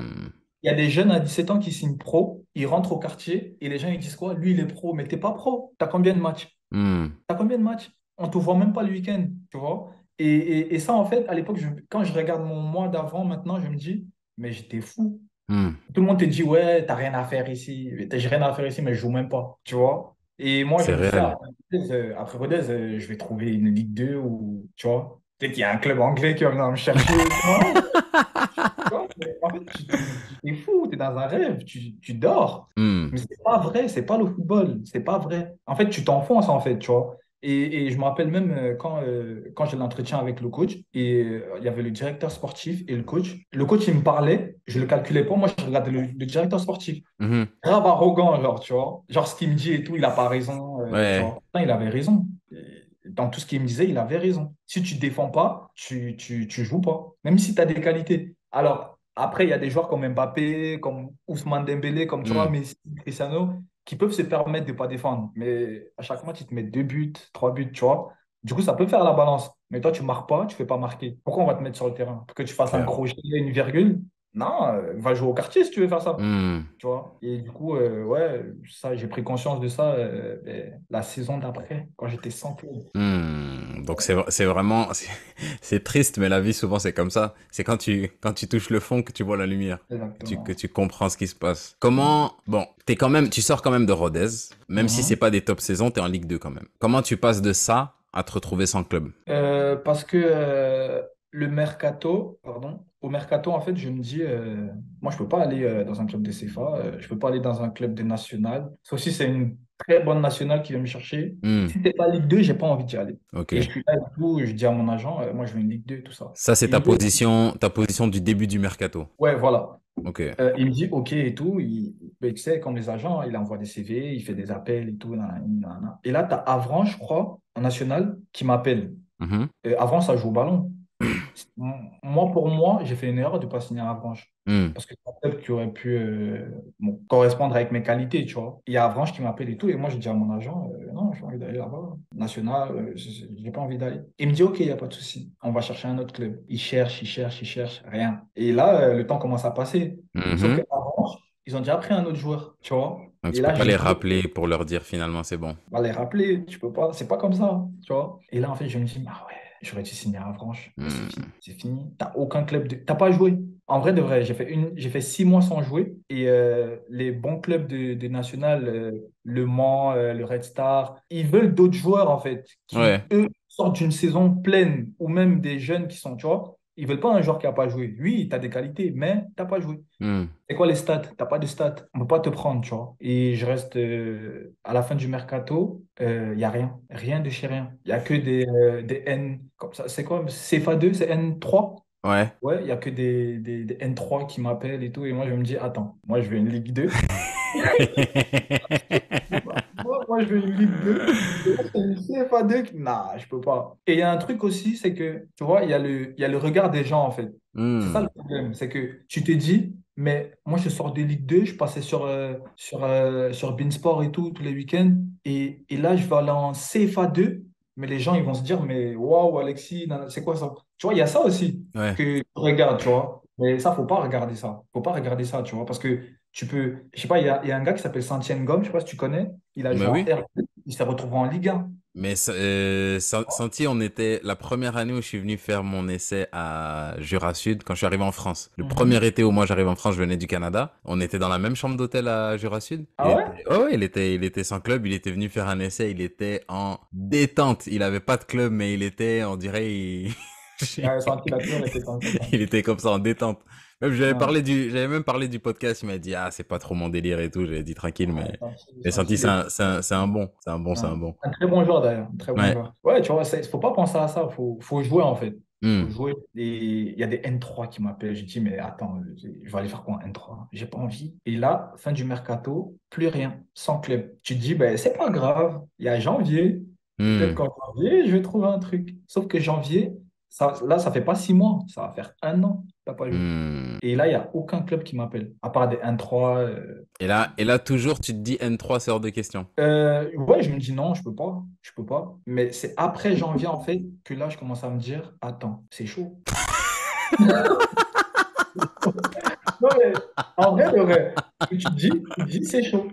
Il y a des jeunes à dix-sept ans qui signent pro, ils rentrent au quartier, et les gens, ils disent quoi? Lui, il est pro, mais t'es pas pro. T'as combien de matchs? Mm. T'as combien de matchs? On te voit même pas le week-end, tu vois. Et, et, et ça, en fait, à l'époque, je, quand je regarde mon mois d'avant, maintenant, je me dis, mais j'étais fou. Mm. Tout le monde te dit, ouais, t'as rien à faire ici. J'ai rien à faire ici, mais je joue même pas, tu vois. Et moi, je me dis, ça, après Rodez, je vais trouver une Ligue deux ou, tu vois, peut-être qu'il y a un club anglais qui va me chercher. En fait, tu, tu es fou, tu es dans un rêve, tu, tu dors. Mm. Mais c'est pas vrai, c'est pas le football, c'est pas vrai. En fait, tu t'enfonces, en fait, tu vois. Et, et je me rappelle même quand, euh, quand j'ai l'entretien avec le coach, et euh, il y avait le directeur sportif et le coach. Le coach, il me parlait, je le calculais pas, moi je regardais le, le directeur sportif. Mmh. Grave arrogant, genre, tu vois. Genre, ce qu'il me dit et tout, il a pas raison. Euh, ouais. Genre, putain, il avait raison. Dans tout ce qu'il me disait, il avait raison. Si tu défends pas, tu, tu, tu joues pas. Même si tu as des qualités. Alors, après, il y a des joueurs comme Mbappé, comme Ousmane Dembélé, comme tu mmh. vois, Messi, Cristiano, qui peuvent se permettre de ne pas défendre. Mais à chaque match, ils te mettent deux buts, trois buts, tu vois. Du coup, ça peut faire la balance. Mais toi, tu ne marques pas, tu ne fais pas marquer. Pourquoi on va te mettre sur le terrain? Pour que tu fasses ouais. un crochet, une virgule? Non, euh, va jouer au quartier si tu veux faire ça. Mmh. Tu vois. Et du coup, euh, ouais, ça, j'ai pris conscience de ça euh, la saison d'après, quand j'étais sans club. Mmh. Donc, c'est, c'est vraiment... C'est, c'est triste, mais la vie, souvent, c'est comme ça. C'est quand tu, quand tu touches le fond que tu vois la lumière, que tu, que tu comprends ce qui se passe. Comment... Bon, t'es quand même, tu sors quand même de Rodez, même mmh. si ce n'est pas des top saisons, tu es en Ligue deux quand même. Comment tu passes de ça à te retrouver sans club? euh, Parce que euh, le mercato... Pardon. Au mercato, en fait, je me dis, euh, moi, je ne peux pas aller euh, dans un club de C F A, euh, je ne peux pas aller dans un club de National. Sauf si c'est une très bonne Nationale qui vient me chercher. Mmh. Si ce n'est pas Ligue deux, je n'ai pas envie d'y aller. Okay. Et je suis là, du coup, je dis à mon agent, euh, moi, je veux une Ligue deux, tout ça. Ça, c'est ta position, ta position du début du mercato. Ouais, voilà. Okay. Euh, il me dit OK et tout. Il, ben, tu sais, comme les agents, il envoie des C V, il fait des appels et tout. Nanana, nanana. Et là, tu as Avranches, je crois, en National, qui m'appelle. Mmh. Euh, Avranches, ça joue au ballon. Moi, pour moi, j'ai fait une erreur de ne pas signer à Avranches. Mm. Parce que c'est un club qui aurait pu euh, bon, correspondre avec mes qualités, tu vois. Il y a Avranches qui m'appelle et tout. Et moi, je dis à mon agent, euh, non, j'ai envie d'aller là-bas. National, euh, j'ai pas envie d'aller. Il me dit, OK, il n'y a pas de souci. On va chercher un autre club. Il cherche, il cherche, il cherche, rien. Et là, euh, le temps commence à passer. Mm-hmm. Sauf qu'Avranches, ils ont déjà pris un autre joueur, tu vois. Donc, tu ne peux là, pas les rappeler pour leur dire finalement, c'est bon. Pas les rappeler, tu peux pas. C'est pas comme ça, tu vois. Et là, en fait, je me dis, ah ouais. J'aurais dû signer à Avranches. Mmh. C'est fini. C'est fini. T'as aucun club. De... T'as pas joué. En vrai de vrai, j'ai fait une, j'ai fait six mois sans jouer. Et euh, les bons clubs de, de National, euh, Le Mans, euh, le Red Star, ils veulent d'autres joueurs en fait. Qui, ouais. Eux sortent d'une saison pleine ou même des jeunes qui sont, tu vois. Ils veulent pas un joueur qui a pas joué. Oui, t'as des qualités, mais t'as pas joué. Mmh. C'est quoi les stats? T'as pas de stats. On peut pas te prendre, tu vois. Et je reste euh, à la fin du mercato. Il euh, n'y a rien. Rien de chez rien. Il n'y a que des, euh, des N... comme ça. C'est quoi? C F A deux, c'est N trois? Ouais. Ouais, il n'y a que des, des, des N trois qui m'appellent et tout. Et moi, je me dis, attends, moi, je veux une Ligue deux. moi, moi, je veux une Ligue deux. C'est une C F A deux. Non, nah, je peux pas. Et il y a un truc aussi, c'est que, tu vois, il y, y a le regard des gens, en fait. Mm. C'est ça le problème. C'est que tu te dis... Mais moi, je sors de Ligue deux, je passais sur, euh, sur, euh, sur Beansport et tout, tous les week-ends. Et, et là, je vais aller en C F A deux. Mais les gens, ils vont se dire, mais waouh, Alexis, c'est quoi ça? Tu vois, il y a ça aussi ouais. que tu regardes, tu vois. Mais ça, il ne faut pas regarder ça. Il ne faut pas regarder ça, tu vois. Parce que Tu peux, je sais pas, il y a, il y a un gars qui s'appelle Saint-Étienne-Gomme, je sais pas si tu connais. Il a joué Bah en oui. R deux, il s'est retrouvé en Ligue un. Mais euh, Sa- Santi, on était la première année où je suis venu faire mon essai à Jura Sud quand je suis arrivé en France. Le Mhm. premier été où moi j'arrive en France, je venais du Canada. On était dans la même chambre d'hôtel à Jura Sud. Il Ah ouais? était... ouais, ouais, il était, il était sans club. Il était venu faire un essai. Il était en détente. Il avait pas de club, mais il était, on dirait, il, Ouais, Saint-Étienne a toujours été comme ça. il était comme ça en détente. Même j'avais Ouais. parlé du, j'avais même parlé du podcast. Il m'a dit ah c'est pas trop mon délire et tout. J'avais dit tranquille, Ouais, mais Saint-Étienne, mais Santi Saint-Étienne c'est est- un, c'est un, c'est un bon, c'est un bon, c'est un un bon. un très bon joueur d'ailleurs, un très bon Ouais. joueur. Ouais, tu vois, c'est- faut pas penser à ça, faut, faut jouer en fait. Faut Hmm. jouer. Et il y a des N trois qui m'appellent, je dis, mais attends, euh, je vais aller faire quoi en N trois? J'ai pas envie. Et là, fin du mercato, plus rien, sans club. Tu te dis, ben c'est pas grave, il y a janvier, peut-être Hmm. qu'en janvier, je vais trouver un truc. Sauf que janvier, ça, là, ça fait pas six mois, ça va faire un an, que t'as pas joué. Hmm. Et là, il y a aucun club qui m'appelle, à part des N trois. euh, Et là, et là, toujours, tu te dis N trois, c'est hors de question. Euh, ouais, je me dis non, je peux pas, je peux pas. Mais c'est après janvier en fait que là je commence à me dire, attends, c'est chaud. Non mais en vrai, de vrai, tu te dis, tu te dis c'est chaud.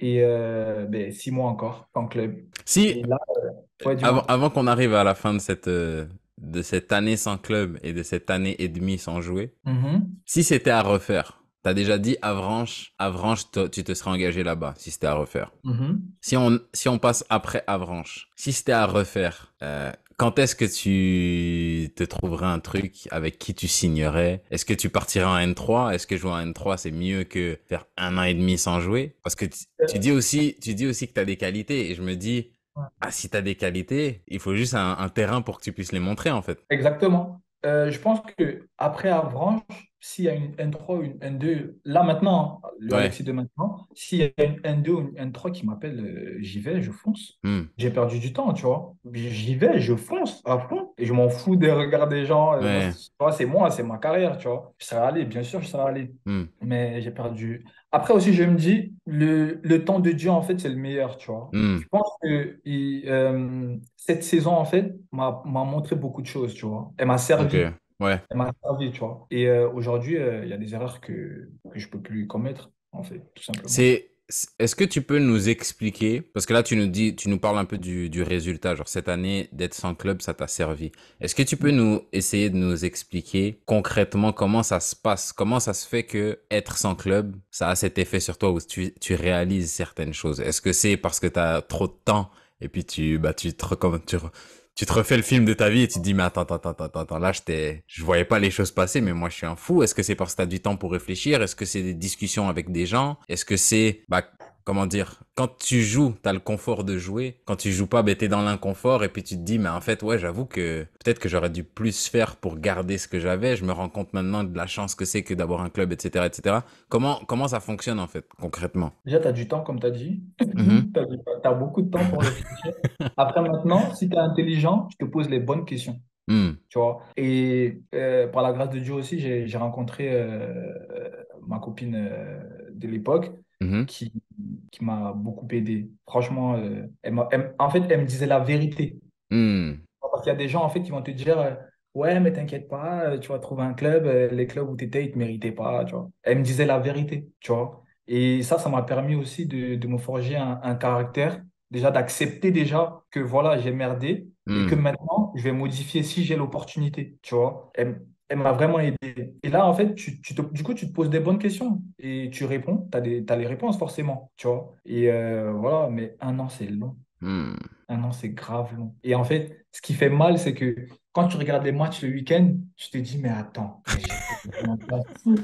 Et euh, ben, six mois encore en club. Si, Et là, ouais, avant, dis-moi. avant qu'on arrive à la fin de cette, euh, de cette année sans club et de cette année et demie sans jouer, Mhm. si c'était à refaire, t'as déjà dit Avranches, Avranches, toi, tu te serais engagé là-bas, si c'était à refaire. Mhm. Si on, si on passe après Avranches, si c'était à refaire, euh, quand est-ce que tu te trouverais un truc avec qui tu signerais? Est-ce que tu partirais en N trois? Est-ce que jouer en N trois, c'est mieux que faire un an et demi sans jouer? Parce que tu, tu dis aussi, tu dis aussi que tu as des qualités et je me dis, Euh, ah, si tu as des qualités, il faut juste un, un terrain pour que tu puisses les montrer, en fait. Exactement. Euh, je pense que après Avranches, s'il y a une N trois ou une N deux, là maintenant, hein, le Ouais. Alexis de maintenant, s'il y a une N deux ou une N trois qui m'appelle, euh, j'y vais, je fonce. Hmm. J'ai perdu du temps, tu vois. J'y vais, je fonce à fond et je m'en fous des regards des gens. Euh, Moi, Ouais. c'est tu vois, c'est moi, c'est ma carrière, tu vois. Je serais allé, bien sûr, je serais allé, Hmm. mais j'ai perdu. Après aussi, je me dis, le, le temps de Dieu, en fait, c'est le meilleur, tu vois. Hmm. Je pense que il- euh, cette saison, en fait, m'a m'a montré beaucoup de choses, tu vois. Elle m'a Ok. servi. Ouais. Elle m'a servi, tu vois. Et euh, aujourd'hui, euh, il y a des erreurs que, que je peux plus commettre, en fait, tout simplement. C'est, c'est- est-ce que tu peux nous expliquer, parce que là tu nous dis, tu nous parles un peu du, du résultat, genre cette année d'être sans club, ça t'a servi. Est-ce que tu peux nous essayer de nous expliquer concrètement comment ça se passe, comment ça se fait que être sans club, ça a cet effet sur toi où tu, tu réalises certaines choses. Est-ce que c'est parce que t'as trop de temps et puis tu, bah tu te, recomm- tu, re- tu te refais le film de ta vie et tu te dis mais attends, attends, attends, attends, attends, là je t'ai, je voyais pas les choses passer, mais moi je suis un fou. Est-ce que c'est parce que t'as du temps pour réfléchir? Est-ce que c'est des discussions avec des gens? Est-ce que c'est, bah, comment dire, quand tu joues, t'as le confort de jouer. Quand tu joues pas, bah, t'es dans l'inconfort et puis tu te dis, mais en fait, ouais, j'avoue que peut-être que j'aurais dû plus faire pour garder ce que j'avais. Je me rends compte maintenant de la chance que c'est que d'avoir un club, et cetera, et cetera. Comment, comment ça fonctionne en fait, concrètement? Déjà, tu as du temps, comme tu as dit. Mhm. Tu as beaucoup de temps pour réfléchir. Après, maintenant, si tu es intelligent, tu te poses les bonnes questions. Hmm. Tu vois. Et euh, par la grâce de Dieu aussi, j'ai j'ai rencontré euh, ma copine euh, de l'époque Mhm. qui, qui m'a beaucoup aidé. Franchement, euh, elle m'a- elle- en fait, elle me disait la vérité. Hmm. Parce qu'il y a des gens en fait qui vont te dire euh, ouais, mais t'inquiète pas, euh, tu vas trouver un club, euh, les clubs où t'étais, ils te méritaient pas, tu vois. Elle me disait la vérité, tu vois. Et ça, ça m'a permis aussi de, de me forger un, un caractère, déjà d'accepter déjà que voilà, j'ai merdé et que Hmm. maintenant, je vais modifier si j'ai l'opportunité, tu vois. Elle, m- elle m'a vraiment aidé. Et là, en fait, tu, tu te, du coup, tu te poses des bonnes questions et tu réponds, t'as des, t'as les réponses forcément, tu vois. Et euh, voilà, mais un an, c'est long. Hmm. Ah non, c'est grave long. Et en fait, ce qui fait mal, c'est que quand tu regardes les matchs le week-end, tu te dis, mais attends, mais j'ai complètement perdu.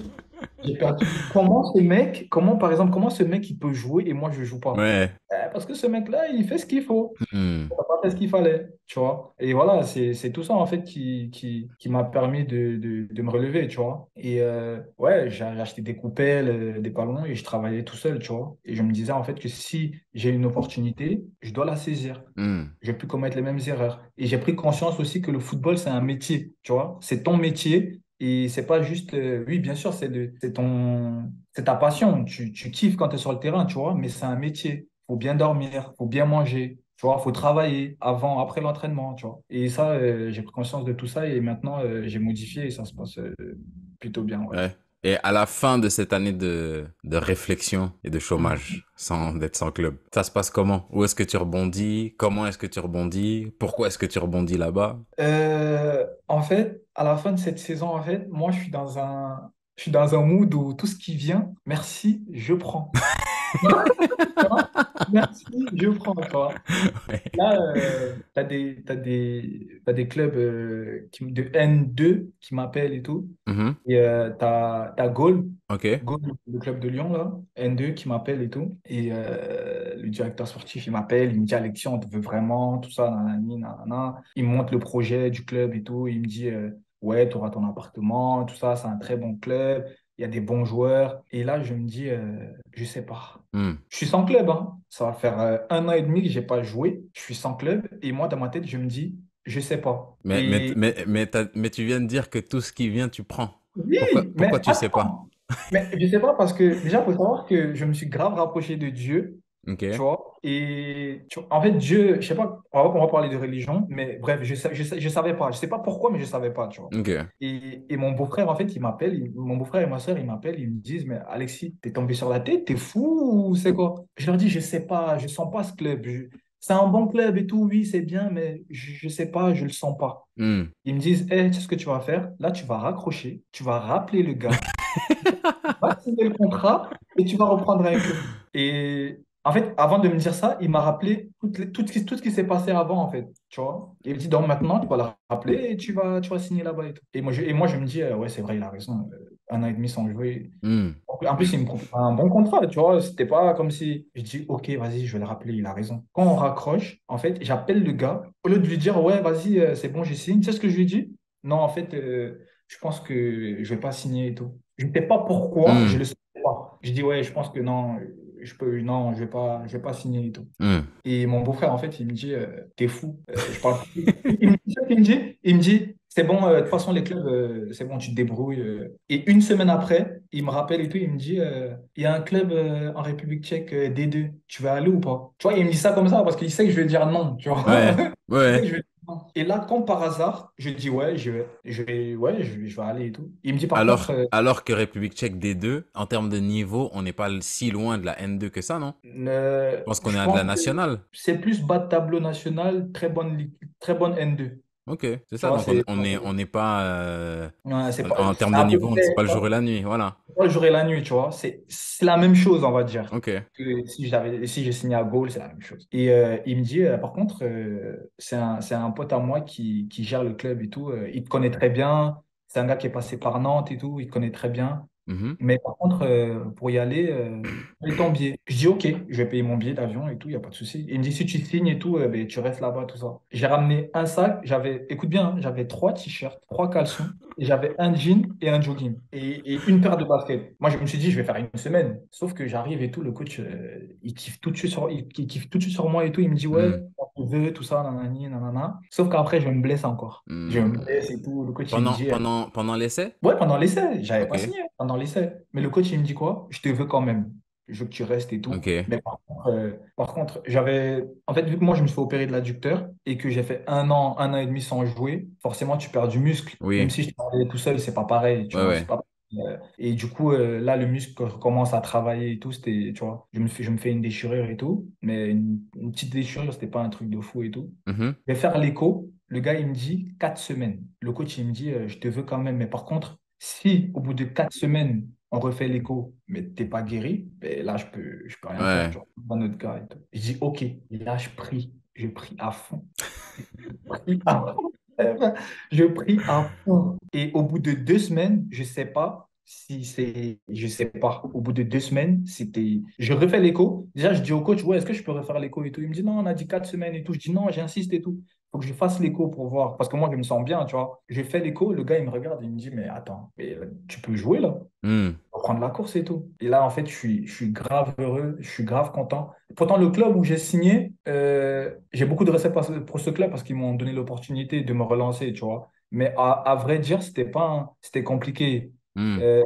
J'ai perdu. Comment ce mec, comment par exemple, comment ce mec il peut jouer et moi je joue pas? Ouais. Eh, parce que ce mec-là, il fait ce qu'il faut. Hmm. Il n'a pas fait ce qu'il fallait, tu vois. Et voilà, c'est c'est tout ça en fait qui, qui, qui m'a permis de, de, de me relever, tu vois. Et euh, ouais, j'ai j'ai acheté des coupelles, euh, des ballons et je travaillais tout seul, tu vois. Et je me disais en fait que si j'ai une opportunité, je dois la saisir, Hmm. je vais plus commettre les mêmes erreurs. Et j'ai pris conscience aussi que le football, c'est un métier, tu vois. C'est ton métier et c'est pas juste, euh, oui, bien sûr, c'est le- c'est ton, c'est ta passion. Tu, tu kiffes quand tu es sur le terrain, tu vois, mais c'est un métier. Faut bien dormir, faut bien manger, tu vois, faut travailler avant, après l'entraînement, tu vois. Et ça, euh, j'ai pris conscience de tout ça et maintenant, euh, j'ai modifié et ça se passe, euh, plutôt bien, ouais. Ouais. Et à la fin de cette année de, de réflexion et de chômage, sans être sans club, ça se passe comment? Où est-ce que tu rebondis? Comment est-ce que tu rebondis? Pourquoi est-ce que tu rebondis là-bas? euh, En fait, à la fin de cette saison, en fait, moi, je suis dans un, je suis dans un mood où tout ce qui vient, merci, je prends. Merci, je prends, toi. Ouais. Là, euh, t'as des, t'as des, t'as des clubs euh, qui, de N deux qui m'appellent et tout. Mm-hmm. Et euh, t'as, t'as Gaulle, okay. Gaulle, le club de Lyon, là, N deux qui m'appelle et tout. Et euh, le directeur sportif, il m'appelle, il me dit « Alexis, on te veut vraiment, tout ça, nanani, nanana. » Il me montre le projet du club et tout. Et il me dit euh, « Ouais, t'auras ton appartement, tout ça, c'est un très bon club. » Il y a des bons joueurs. Et là, je me dis, euh, je sais pas. Mm. Je suis sans club. Hein. Ça va faire euh, un an et demi que je n'ai pas joué. Je suis sans club. Et moi, dans ma tête, je me dis, je sais pas. Mais, et... mais, mais, mais, mais tu viens de dire que tout ce qui vient, tu prends. Oui, pourquoi pourquoi tu ne sais pas? Mais je ne sais pas parce que, déjà, il faut savoir que je me suis grave rapproché de Dieu. Okay. Tu vois, et tu vois, en fait, Dieu, je sais pas, on va parler de religion, mais bref, je je, je, je savais pas, je sais pas pourquoi, mais je savais pas, tu vois. Okay. Et, et mon beau-frère, en fait, il m'appelle, mon beau-frère et ma soeur, ils m'appellent, ils me disent, mais Alexis, t'es tombé sur la tête, t'es fou ou c'est quoi? Je leur dis, je sais pas, je sens pas ce club, je... c'est un bon club et tout, oui, c'est bien, mais je, je sais pas, je le sens pas. Mm. Ils me disent, hé, hey, tu sais ce que tu vas faire? Là, tu vas raccrocher, tu vas rappeler le gars, tu vas signer le contrat et tu vas reprendre avec eux. Et... en fait, avant de me dire ça, il m'a rappelé tout, les, tout, tout, tout ce qui s'est passé avant, en fait, tu vois. Il me dit, donc maintenant, tu vas la rappeler et tu vas, tu vas signer là-bas et tout. Et moi, je, et moi, je me dis, euh, ouais, c'est vrai, il a raison. Euh, un an et demi sans jouer. Mm. En plus, il me propose un bon contrat, tu vois. C'était pas comme si je dis, OK, vas-y, je vais le rappeler, il a raison. Quand on raccroche, en fait, j'appelle le gars. Au lieu de lui dire, ouais, vas-y, euh, c'est bon, je signe. Tu sais ce que je lui dis? Non, en fait, euh, je pense que je vais pas signer et tout. Je ne sais pas pourquoi, mm. je le sais pas. Je dis, ouais, je pense que non... je peux, non, je vais pas, je vais pas signer et tout. Mmh. Et mon beau-frère, en fait, il me dit, euh, t'es fou. Euh, je parle... il me dit, il me dit, il me dit, c'est bon, euh, de toute façon, les clubs, euh, c'est bon, tu te débrouilles. Euh. Et une semaine après, il me rappelle et tout, il me dit, il euh, y a un club euh, en République tchèque euh, D deux, tu vas aller ou pas? Tu vois, il me dit ça comme ça parce qu'il sait que je vais dire non, tu vois. Ouais, ouais. Et là, comme par hasard, je dis ouais, je vais, je vais, ouais, je vais, je vais aller et tout. Il me dit par alors, contre, euh... alors que République tchèque D deux, en termes de niveau, on n'est pas si loin de la N deux que ça, non? euh, Je pense qu'on je est à de la nationale. C'est plus bas de tableau national, très bonne, très bonne N deux. Ok, c'est ça. Ouais, donc on n'est on on pas, euh... ouais, c'est pas en termes de niveau, c'est pas le jour et la nuit, voilà. Pas le jour et la nuit, tu vois. C'est c'est la même chose, on va dire. Ok. Que si j'avais si j'ai signé à Gaulle, c'est la même chose. Et euh, il me dit, euh, par contre, euh, c'est un c'est un pote à moi qui qui gère le club et tout. Euh, il te connaît très bien. C'est un gars qui est passé par Nantes et tout. Il te connaît très bien. Mm-hmm. Mais par contre, euh, pour y aller, euh, paye ton billet. Je dis ok, je vais payer mon billet d'avion et tout, il n'y a pas de souci. Il me dit si tu signes et tout, euh, ben, tu restes là-bas, tout ça. J'ai ramené un sac, j'avais, écoute bien, hein, j'avais trois t-shirts, trois caleçons, et j'avais un jean et un jogging, et, et une paire de baskets. Moi, je me suis dit, je vais faire une semaine. Sauf que j'arrive et tout, le coach, euh, il kiffe tout de suite sur, il, il kiffe tout de suite sur moi et tout, il me dit ouais, mm. on veut, tout ça, nanani, nanana. Sauf qu'après, je me blesse encore. Mm. Je me blesse et tout, le coach, pendant, il me dit, pendant, pendant l'essai? Ouais, pendant l'essai, j'avais okay. pas signé. Pendant l'essai. Mais le coach, il me dit quoi? Je te veux quand même. Je veux que tu restes et tout. Okay. Mais par contre, euh, par contre, j'avais... En fait, vu que moi, je me suis fait opérer de l'adducteur et que j'ai fait un an, un an et demi sans jouer, forcément, tu perds du muscle. Oui. Même si je travaillais tout seul, c'est pas pareil. Tu ouais, vois, ouais. C'est pas... Et du coup, euh, là, le muscle commence à travailler et tout. C'était, tu vois, je me fais, je me fais une déchirure et tout. Mais une, une petite déchirure, c'était pas un truc de fou et tout. Mm-hmm. Je vais faire l'écho. Le gars, il me dit quatre semaines. Le coach, il me dit, euh, je te veux quand même. Mais par contre, si au bout de quatre semaines, on refait l'écho, mais t'es pas guéri, ben là, je peux, je peux rien ouais. faire. Genre, dans notre cas et tout. Je dis, OK, et là, je prie. Je prie à fond. Je prie à fond. Je prie à fond. Et au bout de deux semaines, je sais pas si c'est... Je sais pas. Au bout de deux semaines, c'était... Je refais l'écho. Déjà, je dis au coach, ouais, est-ce que je peux refaire l'écho et tout? Il me dit, non, on a dit quatre semaines et tout. Je dis, non, j'insiste et tout. Faut que je fasse l'écho pour voir. Parce que moi, je me sens bien, tu vois. J'ai fait l'écho, le gars, il me regarde et il me dit, mais attends, mais tu peux jouer là. Mm. Prendre la course et tout. Et là, en fait, je suis, je suis grave heureux, je suis grave content. Pourtant, le club où j'ai signé, euh, j'ai beaucoup de respect pour ce club parce qu'ils m'ont donné l'opportunité de me relancer, tu vois. Mais à, à vrai dire, c'était pas un, c'était compliqué. Mm. Euh,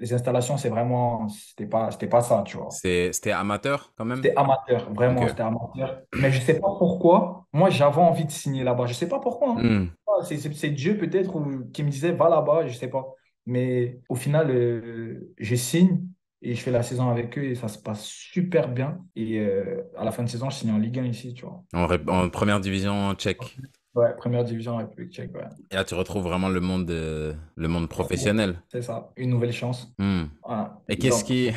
les installations, c'est vraiment... C'était pas, c'était pas ça, tu vois. C'est, c'était amateur, quand même? C'était amateur, vraiment, okay. C'était amateur. Mais je sais pas pourquoi. Moi, j'avais envie de signer là-bas. Je sais pas pourquoi. Hein. Mm. C'est, c'est, c'est Dieu, peut-être, ou, qui me disait, va là-bas, je sais pas. Mais au final, euh, je signe et je fais la saison avec eux et ça se passe super bien. Et euh, à la fin de saison, je signe en Ligue un ici, tu vois. En, ré- en première division tchèque. Ouais, première division République tchèque, ouais. Et là, tu retrouves vraiment le monde, euh, le monde professionnel. C'est ça, une nouvelle chance. Mmh. Voilà. Et qu'est-ce Donc, qui...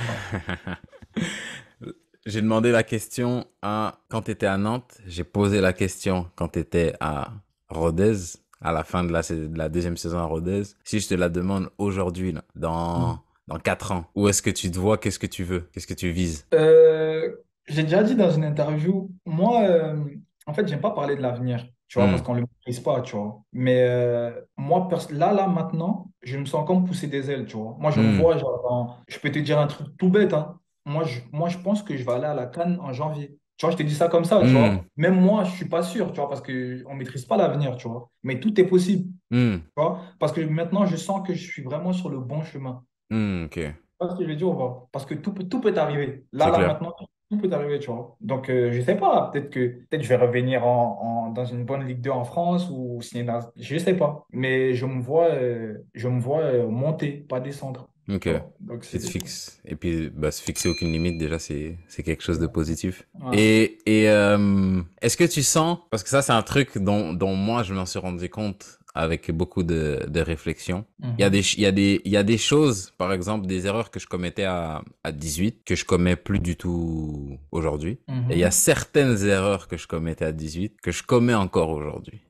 J'ai demandé la question à... quand tu étais à Nantes, j'ai posé la question quand tu étais à Rodez, à la fin de la, de la deuxième saison à Rodez. Si je te la demande aujourd'hui, là, dans, mmh. dans quatre ans, où est-ce que tu te vois, qu'est-ce que tu veux, qu'est-ce que tu vises? euh, J'ai déjà dit dans une interview, moi, euh, en fait, j'aime pas parler de l'avenir. Tu vois, mmh. parce qu'on ne le maîtrise pas, tu vois. Mais euh, moi, pers- là, là, maintenant, je me sens comme pousser des ailes, tu vois. Moi, je mmh. me vois, genre, en... je peux te dire un truc tout bête, hein. Moi je, moi, je pense que je vais aller à la CAN en janvier. Tu vois, je te dis ça comme ça, mmh. tu vois. Même moi, je ne suis pas sûr, tu vois, parce qu'on ne maîtrise pas l'avenir, tu vois. Mais tout est possible, mmh. tu vois. Parce que maintenant, je sens que je suis vraiment sur le bon chemin. Mmh, ok. Parce que je vais dire, on va. Parce que tout, tout peut arriver. Là, C'est là, clair. Maintenant... Tout peut arriver, tu vois. Donc, euh, je ne sais pas. Peut-être que peut-être je vais revenir en, en, dans une bonne Ligue deux en France ou signer dans... Je ne sais pas. Mais je me vois, euh, je me vois euh, monter, pas descendre. Ok. Donc, c'est tu te fixes. Et puis, bah, se fixer aucune limite, déjà, c'est, c'est quelque chose de positif. Ouais. Et, et euh, est-ce que tu sens... Parce que ça, c'est un truc dont, dont moi, je m'en suis rendu compte avec beaucoup de, de réflexion. Mmh. Il y a des, il y a des, il y a des choses, par exemple, des erreurs que je commettais à, à dix-huit, que je commets plus du tout aujourd'hui. Mmh. Et il y a certaines erreurs que je commettais à dix-huit, que je commets encore aujourd'hui.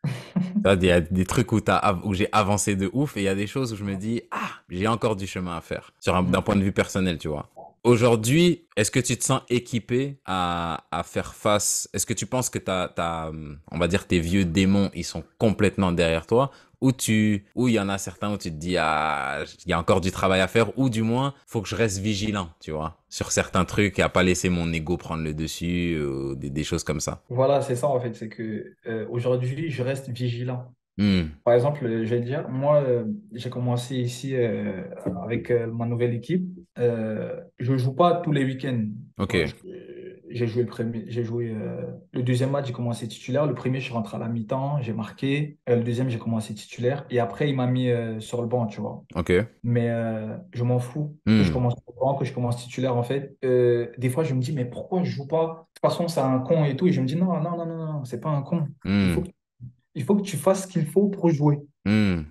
Il y a des trucs où, t'as, où j'ai avancé de ouf, et il y a des choses où je me dis, ah, j'ai encore du chemin à faire. Sur un, d'un point de vue personnel, tu vois. Aujourd'hui, est-ce que tu te sens équipé à, à faire face? Est-ce que tu penses que t'as, t'as, on va dire tes vieux démons, ils sont complètement derrière toi? Ou tu, ou il y en a certains où tu te dis, ah, il y a encore du travail à faire, ou du moins, faut que je reste vigilant, tu vois, sur certains trucs, et à pas laisser mon ego prendre le dessus, ou des, des choses comme ça. Voilà, c'est ça en fait, c'est que euh, aujourd'hui, je reste vigilant. Mmh. Par exemple, je vais te dire, moi, euh, j'ai commencé ici euh, avec euh, ma nouvelle équipe. Euh, je ne joue pas tous les week-ends. Okay. Donc, euh, j'ai joué, le, premier, j'ai joué euh, le deuxième match, j'ai commencé titulaire. Le premier, je suis rentré à la mi-temps, j'ai marqué. Euh, le deuxième, j'ai commencé titulaire. Et après, il m'a mis euh, sur le banc, tu vois. Okay. Mais euh, je m'en fous mmh. que je commence sur le banc, que je commence titulaire, en fait. Euh, des fois, je me dis, mais pourquoi je ne joue pas? De toute façon, c'est un con et tout. Et je me dis, non, non, non, non, non, c'est pas un con. Mmh. Il faut que il faut que tu fasses ce qu'il faut pour jouer. Mmh.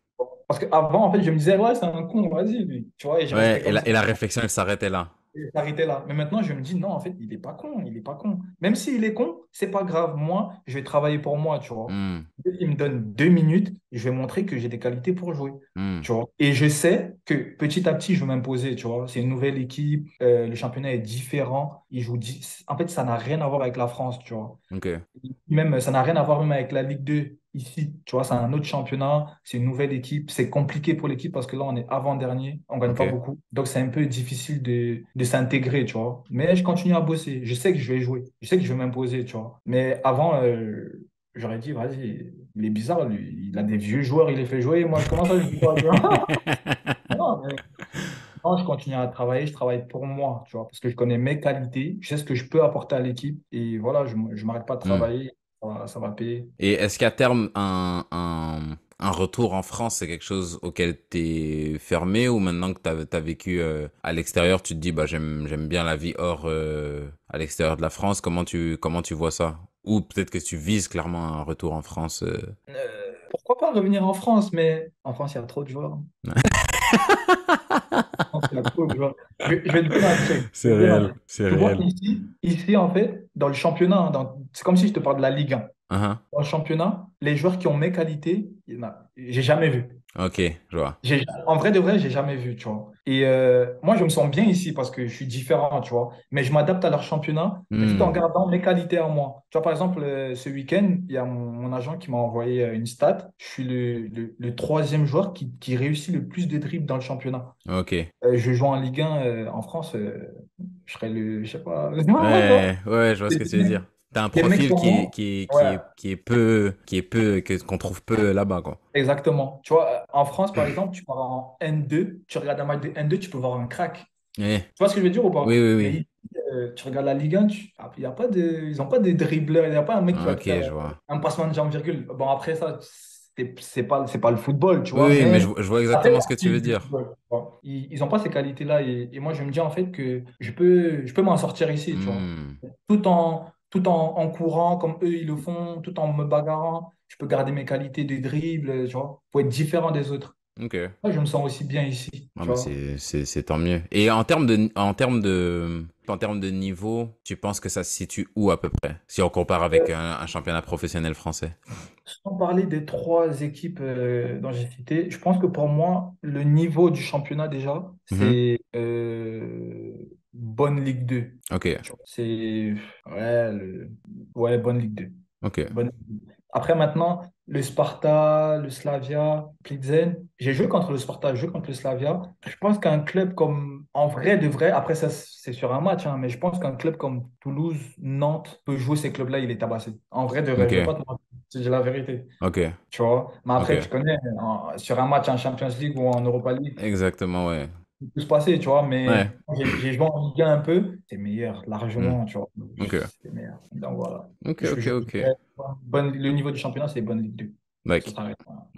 Parce qu'avant, en fait, je me disais, ouais, c'est un con, vas-y, lui. Tu vois, et, ouais, et, la, et la réflexion, elle s'arrêtait là. Elle s'arrêtait là. Mais maintenant, je me dis, non, en fait, il n'est pas con, il n'est pas con. Même s'il est con, c'est pas grave. Moi, je vais travailler pour moi, tu vois. Mmh. Il me donne deux minutes, je vais montrer que j'ai des qualités pour jouer, mmh. tu vois. Et je sais que petit à petit, je vais m'imposer, tu vois. C'est une nouvelle équipe, euh, le championnat est différent. Ils jouent dix... En fait, ça n'a rien à voir avec la France, tu vois. Okay. Même, ça n'a rien à voir même avec la Ligue deux. Ici, tu vois, c'est un autre championnat, c'est une nouvelle équipe, c'est compliqué pour l'équipe parce que là, on est avant-dernier, on ne gagne okay. pas beaucoup. Donc, c'est un peu difficile de, de s'intégrer, tu vois. Mais je continue à bosser, je sais que je vais jouer, je sais que je vais m'imposer, tu vois. Mais avant, euh, j'aurais dit, vas-y, il est bizarre, lui. Il a des vieux joueurs, il les fait jouer, moi, je commence à jouer. Non, mais... non, je continue à travailler, je travaille pour moi, tu vois, parce que je connais mes qualités, je sais ce que je peux apporter à l'équipe et voilà, je ne m'arrête pas de travailler. Mmh. Ça va payer. Et est-ce qu'à terme, un, un, un retour en France, c'est quelque chose auquel tu es fermé ou maintenant que tu as vécu euh, à l'extérieur, tu te dis bah, « j'aime, j'aime bien la vie hors, euh, à l'extérieur de la France », comment tu, comment tu vois ça? Ou peut-être que tu vises clairement un retour en France euh... Euh, Pourquoi pas revenir en France, mais en France, il y a trop de joueurs. je, je vais te dire un truc. C'est réel. C'est réel. Ici, ici, en fait, dans le championnat, dans... c'est comme si je te parle de la Ligue un. Uh-huh. Dans le championnat, les joueurs qui ont mes qualités, il y en a... j'ai jamais vu. Ok, je vois. J'ai... En vrai de vrai, j'ai jamais vu, tu vois. Et euh, moi, je me sens bien ici parce que je suis différent, tu vois. Mais je m'adapte à leur championnat mmh. tout en gardant mes qualités en moi. Tu vois, par exemple, euh, ce week-end, il y a mon, mon agent qui m'a envoyé une stat. Je suis le, le, le troisième joueur qui, qui réussit le plus de dribbles dans le championnat. Ok. Euh, je joue en Ligue un euh, en France, euh, je serais le, je sais pas. Ouais, ouais, ouais, je vois ce que tu veux dire. T'as un profil qui est, qui, est, qui, ouais. est, qui est peu, qui est peu, que, qu'on trouve peu là-bas, quoi. Exactement. Tu vois, en France, par exemple, tu pars en N deux, tu regardes un match de N deux, tu peux voir un crack. Oui. Tu vois ce que je veux dire ou pas? Oui, oui, oui. Et... Euh, tu regardes la Ligue un, tu... ah, y a pas de... ils n'ont pas de dribbleurs, il n'y a pas un mec qui okay, va te faire je vois. Un passement de jambe virgule. Bon, après ça, c'est c'est pas c'est pas le football, tu vois. Oui, mais, mais je, je vois exactement ce que tu veux dire. Football, tu vois. Ils, ils ont pas ces qualités-là et, et moi je me dis en fait que je peux je peux m'en sortir ici, mmh. tu vois. Tout en tout en, en courant comme eux ils le font, tout en me bagarrant, je peux garder mes qualités de dribble, tu vois, pour être différent des autres. Ok. Moi, je me sens aussi bien ici. Ah, mais c'est, c'est, c'est tant mieux. Et en termes de, en termes de, en termes de niveau, tu penses que ça se situe où à peu près, si on compare avec un, un championnat professionnel français? Sans parler des trois équipes euh, dont j'ai cité, je pense que pour moi, le niveau du championnat déjà, c'est mm-hmm. euh, bonne Ligue deux. Ok. C'est ouais, le... ouais, bonne Ligue deux. Ok. Bonne... Après, maintenant, le Sparta, le Slavia, Plzen, j'ai joué contre le Sparta, j'ai joué contre le Slavia. Je pense qu'un club comme, en vrai de vrai, après ça c'est sur un match, hein, mais je pense qu'un club comme Toulouse, Nantes peut jouer ces clubs-là, il est tabassé. En vrai de vrai, okay. je ne veux pas te mentir, c'est la vérité. Ok. Tu vois, mais après okay. tu connais, en, sur un match en Champions League ou en Europa League. Exactement, ouais. Il peut se passer, tu vois, mais ouais. j'ai, j'ai joué en Ligue un un peu, c'est meilleur, largement, mmh. tu vois. Okay. C'est meilleur. Donc voilà. Ok, ok, ok. Bonne, le niveau du championnat, c'est bonne Ligue deux. Like.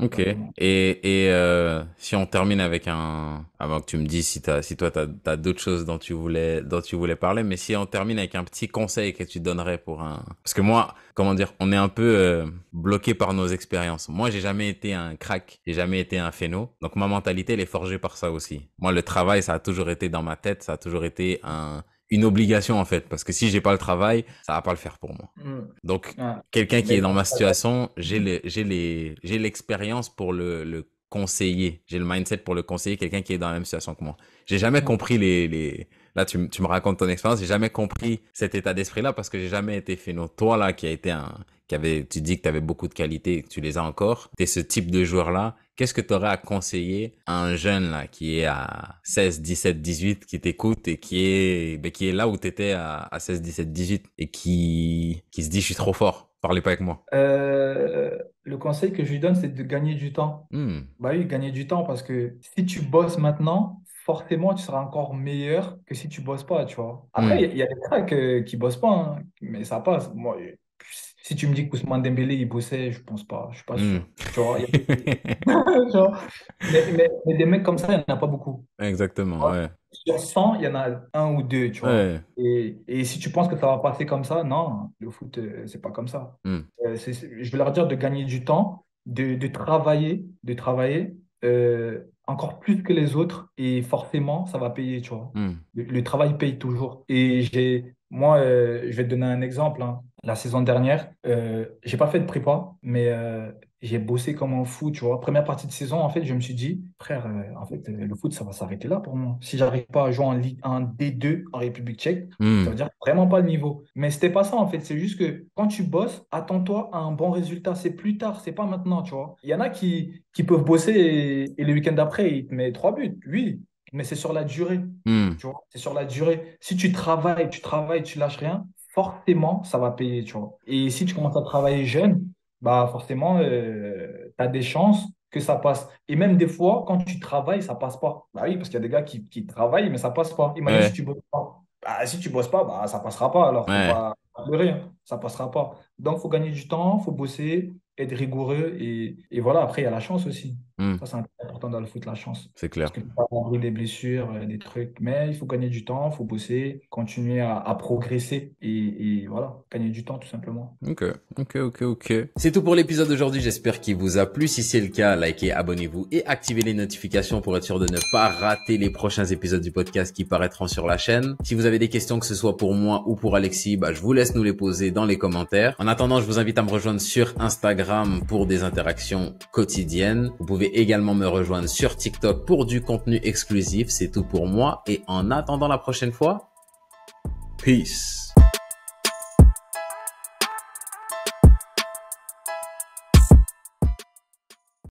Ok. Et, et euh, si on termine avec un... Avant que tu me dises si, t'as, si toi, tu as d'autres choses dont tu, voulais, dont tu voulais parler, mais si on termine avec un petit conseil que tu donnerais pour un... Parce que moi, comment dire, on est un peu euh, bloqué par nos expériences. Moi, j'ai jamais été un crack, j'ai jamais été un phéno. Donc, ma mentalité, elle est forgée par ça aussi. Moi, le travail, ça a toujours été dans ma tête, ça a toujours été un... une obligation en fait, parce que si j'ai pas le travail, ça va pas le faire pour moi. Mmh. Donc, ah. quelqu'un qui est dans ma situation, j'ai le, j'ai les, j'ai l'expérience pour le, le conseiller, j'ai le mindset pour le conseiller quelqu'un qui est dans la même situation que moi. J'ai jamais mmh. compris les, les, là tu, tu me racontes ton expérience, j'ai jamais compris cet état d'esprit là parce que j'ai jamais été phéno. Toi là qui a été un, qui avait, tu dis que tu avais beaucoup de qualités, que tu les as encore, t'es ce type de joueur là. Qu'est-ce que tu aurais à conseiller à un jeune là, qui est à seize, dix-sept, dix-huit, qui t'écoute et qui est, ben, qui est là où tu étais à, à seize, dix-sept, dix-huit et qui, qui se dit « je suis trop fort, parlez pas avec moi euh, ». Le conseil que je lui donne, c'est de gagner du temps. Mmh. Bah oui, gagner du temps parce que si tu bosses maintenant, forcément, tu seras encore meilleur que si tu bosses pas, tu vois. Après, il mmh. y, y a des cracks euh, qui bossent pas, hein, mais ça passe. Moi, je... Si tu me dis qu'Ousmane Dembélé, il bossait, je pense pas. Je suis pas sûr. Mmh. Tu vois, y a... Genre, mais, mais, mais des mecs comme ça, il n'y en a pas beaucoup. Exactement, vois, ouais. Sur cent, il y en a un ou deux, tu vois. Ouais. Et, et si tu penses que ça va passer comme ça, non, le foot, c'est pas comme ça. Mmh. Euh, c'est, c'est, je vais leur dire de gagner du temps, de, de travailler, de travailler euh, encore plus que les autres. Et forcément, ça va payer, tu vois. Mmh. Le, le travail paye toujours. Et j'ai, moi, euh, je vais te donner un exemple, hein. La saison dernière, euh, je n'ai pas fait de prépa, mais euh, j'ai bossé comme un fou, tu vois. Première partie de saison, en fait, je me suis dit, frère, euh, en fait, euh, le foot, ça va s'arrêter là pour moi. Si je n'arrive pas à jouer en Ligue un, D deux en République tchèque, mmh. ça veut dire vraiment pas le niveau. Mais ce n'était pas ça, en fait. C'est juste que quand tu bosses, attends-toi à un bon résultat. C'est plus tard, ce n'est pas maintenant, tu vois. Il y en a qui, qui peuvent bosser et, et le week-end d'après, ils te mettent trois buts, oui. Mais c'est sur la durée, mmh. tu vois. C'est sur la durée. Si tu travailles, tu travailles, tu lâches rien, forcément, ça va payer, tu vois. Et si tu commences à travailler jeune, bah forcément, euh, tu as des chances que ça passe. Et même des fois, quand tu travailles, ça passe pas. Bah oui, parce qu'il y a des gars qui, qui travaillent, mais ça passe pas. Imagine ouais. si tu bosses pas. Bah, si tu bosses pas, bah, ça passera pas. Alors, ouais. pas, ça passera pas. Donc, il faut gagner du temps, il faut bosser, être rigoureux. Et, et voilà, après, il y a la chance aussi. Mmh. Ça, c'est important dans le foot, la chance. C'est clair. Parce que tu vas avoir des blessures, des trucs. Mais il faut gagner du temps, il faut bosser, continuer à, à progresser et, et voilà, gagner du temps tout simplement. Ok, ok, ok, ok. C'est tout pour l'épisode d'aujourd'hui. J'espère qu'il vous a plu. Si c'est le cas, likez, abonnez-vous et activez les notifications pour être sûr de ne pas rater les prochains épisodes du podcast qui paraîtront sur la chaîne. Si vous avez des questions, que ce soit pour moi ou pour Alexis, bah, je vous laisse nous les poser dans les commentaires. En attendant, je vous invite à me rejoindre sur Instagram pour des interactions quotidiennes. Vous pouvez également me rejoindre sur TikTok pour du contenu exclusif. C'est tout pour moi et en attendant la prochaine fois, peace.